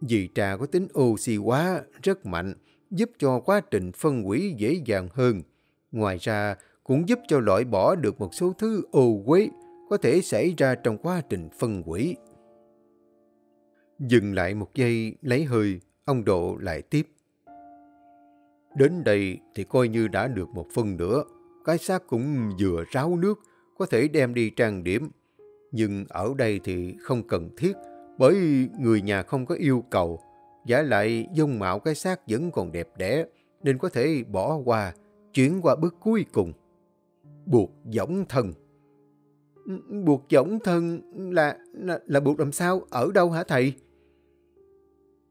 Vì trà có tính oxy hóa rất mạnh, giúp cho quá trình phân hủy dễ dàng hơn. Ngoài ra, cũng giúp cho loại bỏ được một số thứ ô uế có thể xảy ra trong quá trình phân hủy. Dừng lại một giây lấy hơi, ông Độ lại tiếp. Đến đây thì coi như đã được một phần nữa, cái xác cũng vừa ráo nước, có thể đem đi trang điểm. Nhưng ở đây thì không cần thiết, bởi người nhà không có yêu cầu. Vả lại dung mạo cái xác vẫn còn đẹp đẽ, nên có thể bỏ qua, chuyển qua bước cuối cùng. Buộc võng thân. Buộc võng thân là, là, là buộc làm sao? Ở đâu hả thầy?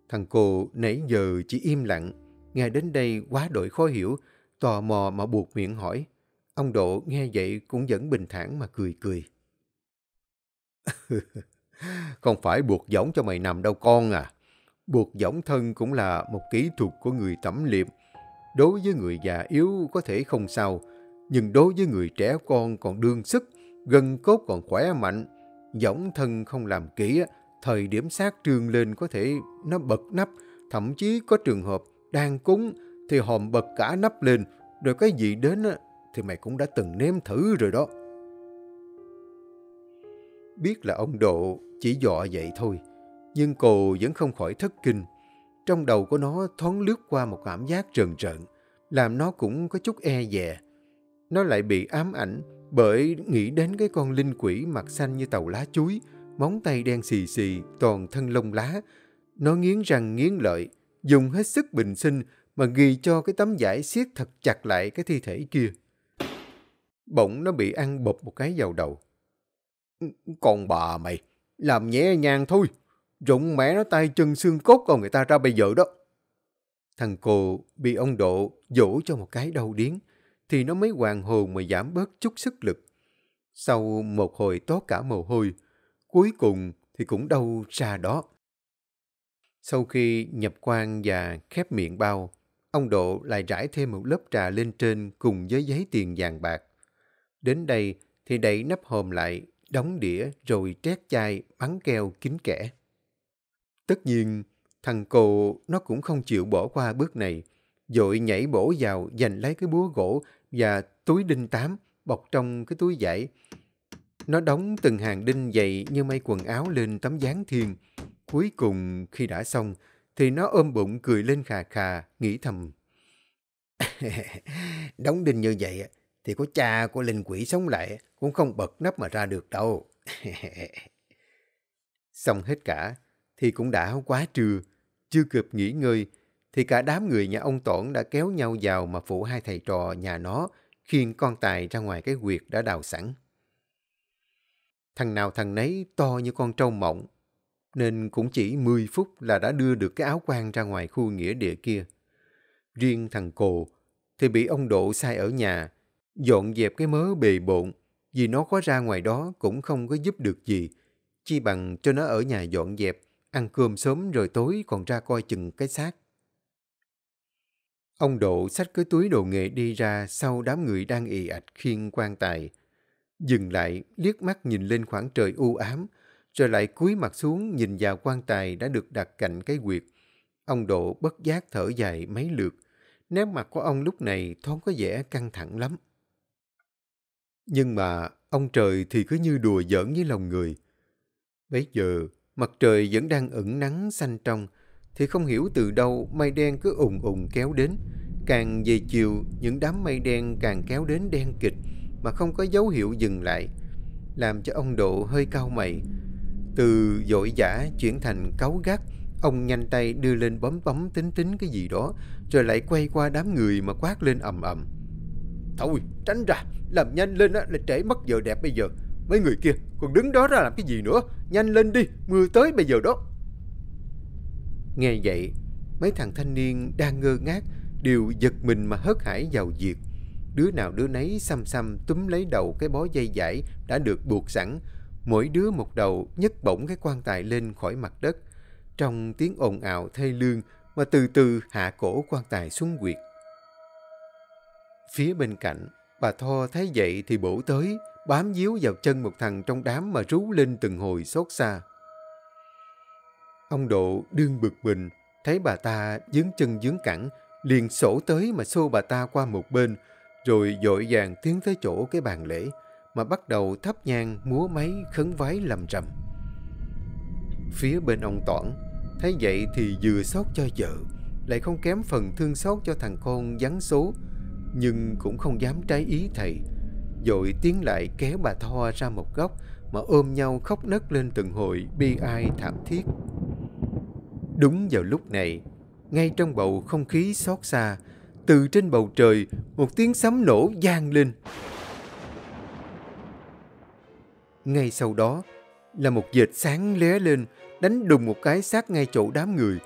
Thằng Cồ nãy giờ chỉ im lặng, nghe đến đây quá đội khó hiểu, tò mò mà buộc miệng hỏi. Ông Độ nghe vậy cũng vẫn bình thản mà cười cười. Không phải buộc võng cho mày nằm đâu con à. Buộc võng thân cũng là một kỹ thuật của người tẩm liệm. Đối với người già yếu có thể không sao, nhưng đối với người trẻ con còn đương sức, gân cốt còn khỏe mạnh, võng thân không làm kỹ, thời điểm xác trương lên có thể nó bật nắp, thậm chí có trường hợp đang cúng thì hòm bật cả nắp lên, rồi cái gì đến thì mày cũng đã từng nếm thử rồi đó. Biết là ông Độ chỉ dọa vậy thôi, nhưng Cồ vẫn không khỏi thất kinh. Trong đầu của nó thoáng lướt qua một cảm giác rờn rợn, làm nó cũng có chút e dè. Nó lại bị ám ảnh bởi nghĩ đến cái con linh quỷ mặt xanh như tàu lá chuối, móng tay đen xì xì, toàn thân lông lá. Nó nghiến răng nghiến lợi, dùng hết sức bình sinh mà ghi cho cái tấm vải siết thật chặt lại cái thi thể kia. Bỗng nó bị ăn bụp một cái vào đầu. Còn bà mày, làm nhẹ nhàng thôi, rụng mẹ nó tay chân xương cốt còn người ta ra bây giờ đó. Thằng Cồ bị ông Độ dỗ cho một cái đau điếng, thì nó mới hoàn hồn mà giảm bớt chút sức lực. Sau một hồi tó cả mồ hôi, cuối cùng thì cũng đau ra đó. Sau khi nhập quan và khép miệng bao, ông Độ lại rải thêm một lớp trà lên trên cùng với giấy tiền vàng bạc. Đến đây thì đậy nắp hòm lại, đóng đĩa rồi trét chai, bắn keo kín kẽ. Tất nhiên, thằng Cồ nó cũng không chịu bỏ qua bước này, vội nhảy bổ vào giành lấy cái búa gỗ và túi đinh tám bọc trong cái túi vải. Nó đóng từng hàng đinh dày như may quần áo lên tấm gián thiên. Cuối cùng khi đã xong, thì nó ôm bụng cười lên khà khà, nghĩ thầm. Đóng đinh như vậy thì có cha của linh quỷ sống lại cũng không bật nắp mà ra được đâu. Xong hết cả thì cũng đã quá trưa, chưa kịp nghỉ ngơi thì cả đám người nhà ông Toản đã kéo nhau vào mà phụ hai thầy trò nhà nó khiêng con tài ra ngoài cái huyệt đã đào sẵn. Thằng nào thằng nấy to như con trâu mộng, nên cũng chỉ mười phút là đã đưa được cái áo quan ra ngoài khu nghĩa địa kia. Riêng thằng Cồ thì bị ông Độ sai ở nhà, dọn dẹp cái mớ bề bộn, vì nó có ra ngoài đó cũng không có giúp được gì, chi bằng cho nó ở nhà dọn dẹp, ăn cơm sớm rồi tối còn ra coi chừng cái xác. Ông Độ xách cái túi đồ nghề đi ra sau đám người đang ì ạch khiêng quan tài. Dừng lại, liếc mắt nhìn lên khoảng trời u ám, rồi lại cúi mặt xuống nhìn vào quan tài đã được đặt cạnh cái huyệt. Ông Độ bất giác thở dài mấy lượt, nét mặt của ông lúc này thoáng có vẻ căng thẳng lắm. Nhưng mà ông trời thì cứ như đùa giỡn với lòng người. Bấy giờ, mặt trời vẫn đang ửng nắng xanh trong, thì không hiểu từ đâu mây đen cứ ùn ùn kéo đến. Càng về chiều, những đám mây đen càng kéo đến đen kịch mà không có dấu hiệu dừng lại, làm cho ông Độ hơi cau mày. Từ vội vã chuyển thành cáu gắt, ông nhanh tay đưa lên bấm bấm tính tính cái gì đó, rồi lại quay qua đám người mà quát lên ầm ầm. Thôi, tránh ra, làm nhanh lên á, là trễ mất giờ đẹp bây giờ. Mấy người kia còn đứng đó ra làm cái gì nữa, nhanh lên đi, mưa tới bây giờ đó. Nghe vậy, mấy thằng thanh niên đang ngơ ngác đều giật mình mà hớt hải vào việc. Đứa nào đứa nấy xăm xăm túm lấy đầu cái bó dây vải đã được buộc sẵn, mỗi đứa một đầu nhấc bổng cái quan tài lên khỏi mặt đất, trong tiếng ồn ào thê lương mà từ từ hạ cổ quan tài xuống huyệt. Phía bên cạnh, bà Tho thấy vậy thì bổ tới, bám víu vào chân một thằng trong đám mà rú lên từng hồi xót xa. Ông Độ đương bực mình, thấy bà ta dướng chân dướng cẳng, liền xổ tới mà xô bà ta qua một bên, rồi vội vàng tiến tới chỗ cái bàn lễ mà bắt đầu thắp nhang múa máy khấn vái lầm rầm. Phía bên ông Toản thấy vậy thì vừa xót cho vợ, lại không kém phần thương xót cho thằng con vắng số, nhưng cũng không dám trái ý thầy, vội tiến lại kéo bà Thoa ra một góc mà ôm nhau khóc nấc lên từng hồi bi ai thảm thiết. Đúng vào lúc này, ngay trong bầu không khí xót xa, từ trên bầu trời một tiếng sấm nổ vang lên. Ngay sau đó là một vệt sáng lóe lên, đánh đùng một cái sát ngay chỗ đám người,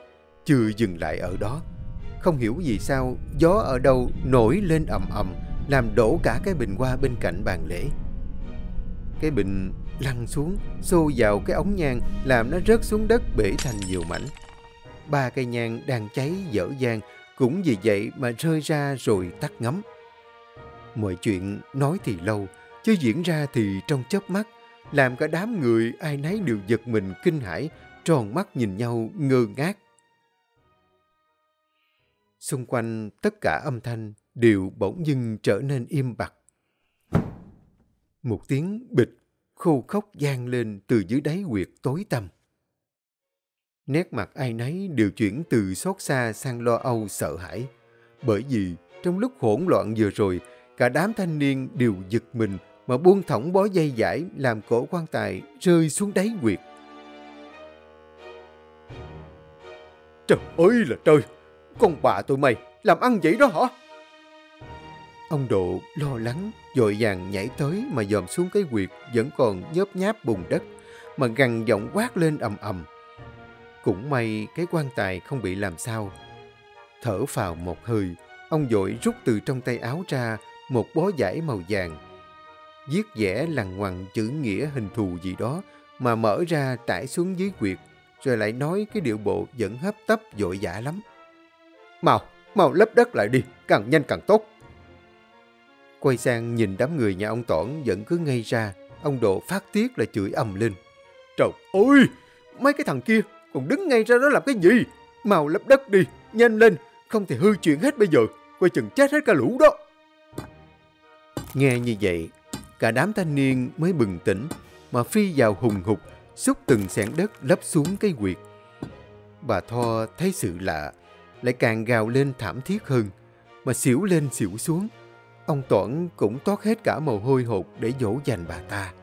chưa dừng lại ở đó. Không hiểu vì sao, gió ở đâu nổi lên ầm ầm, làm đổ cả cái bình hoa bên cạnh bàn lễ. Cái bình lăn xuống, xô vào cái ống nhang, làm nó rớt xuống đất bể thành nhiều mảnh. Ba cây nhang đang cháy dở dang cũng vì vậy mà rơi ra rồi tắt ngấm. Mọi chuyện nói thì lâu, chứ diễn ra thì trong chớp mắt, làm cả đám người ai nấy đều giật mình kinh hãi, tròn mắt nhìn nhau ngơ ngác. Xung quanh tất cả âm thanh đều bỗng dưng trở nên im bặt. Một tiếng bịch khô khốc vang lên từ dưới đáy huyệt tối tăm. Nét mặt ai nấy đều chuyển từ xót xa sang lo âu sợ hãi, bởi vì trong lúc hỗn loạn vừa rồi, cả đám thanh niên đều giật mình mà buông thõng bó dây dải làm cổ quan tài rơi xuống đáy huyệt. Trời ơi là trời! Con bà tụi mày làm ăn vậy đó hả? Ông Độ lo lắng vội vàng nhảy tới mà dòm xuống cái huyệt vẫn còn nhớp nháp bùn đất mà gằn giọng quát lên ầm ầm. Cũng may cái quan tài không bị làm sao. Thở phào một hơi, ông vội rút từ trong tay áo ra một bó vải màu vàng, viết vẽ lằng ngoằng chữ nghĩa hình thù gì đó mà mở ra trải xuống dưới huyệt, rồi lại nói cái điệu bộ vẫn hấp tấp vội vã lắm. Mau, mau lấp đất lại đi, càng nhanh càng tốt. Quay sang nhìn đám người nhà ông Toản vẫn cứ ngây ra, ông Độ phát tiết là chửi ầm lên. Trời ơi, mấy cái thằng kia còn đứng ngay ra đó làm cái gì? Mau lấp đất đi, nhanh lên, không thì hư chuyện hết bây giờ, coi chừng chết hết cả lũ đó. Nghe như vậy, cả đám thanh niên mới bừng tỉnh mà phi vào hùng hục, xúc từng xẻng đất lấp xuống cái huyệt. Bà Thoa thấy sự lạ, lại càng gào lên thảm thiết hơn, mà xỉu lên xỉu xuống. Ông Toản cũng toát hết cả mồ hôi hột để dỗ dành bà ta.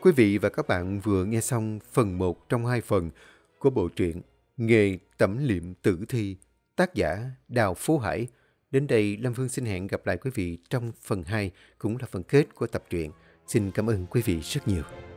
Quý vị và các bạn vừa nghe xong phần một trong hai phần của bộ truyện Nghề Tẩm Liệm Tử Thi, tác giả Đào Phú Hải. Đến đây, Lâm Phương xin hẹn gặp lại quý vị trong phần hai, cũng là phần kết của tập truyện. Xin cảm ơn quý vị rất nhiều.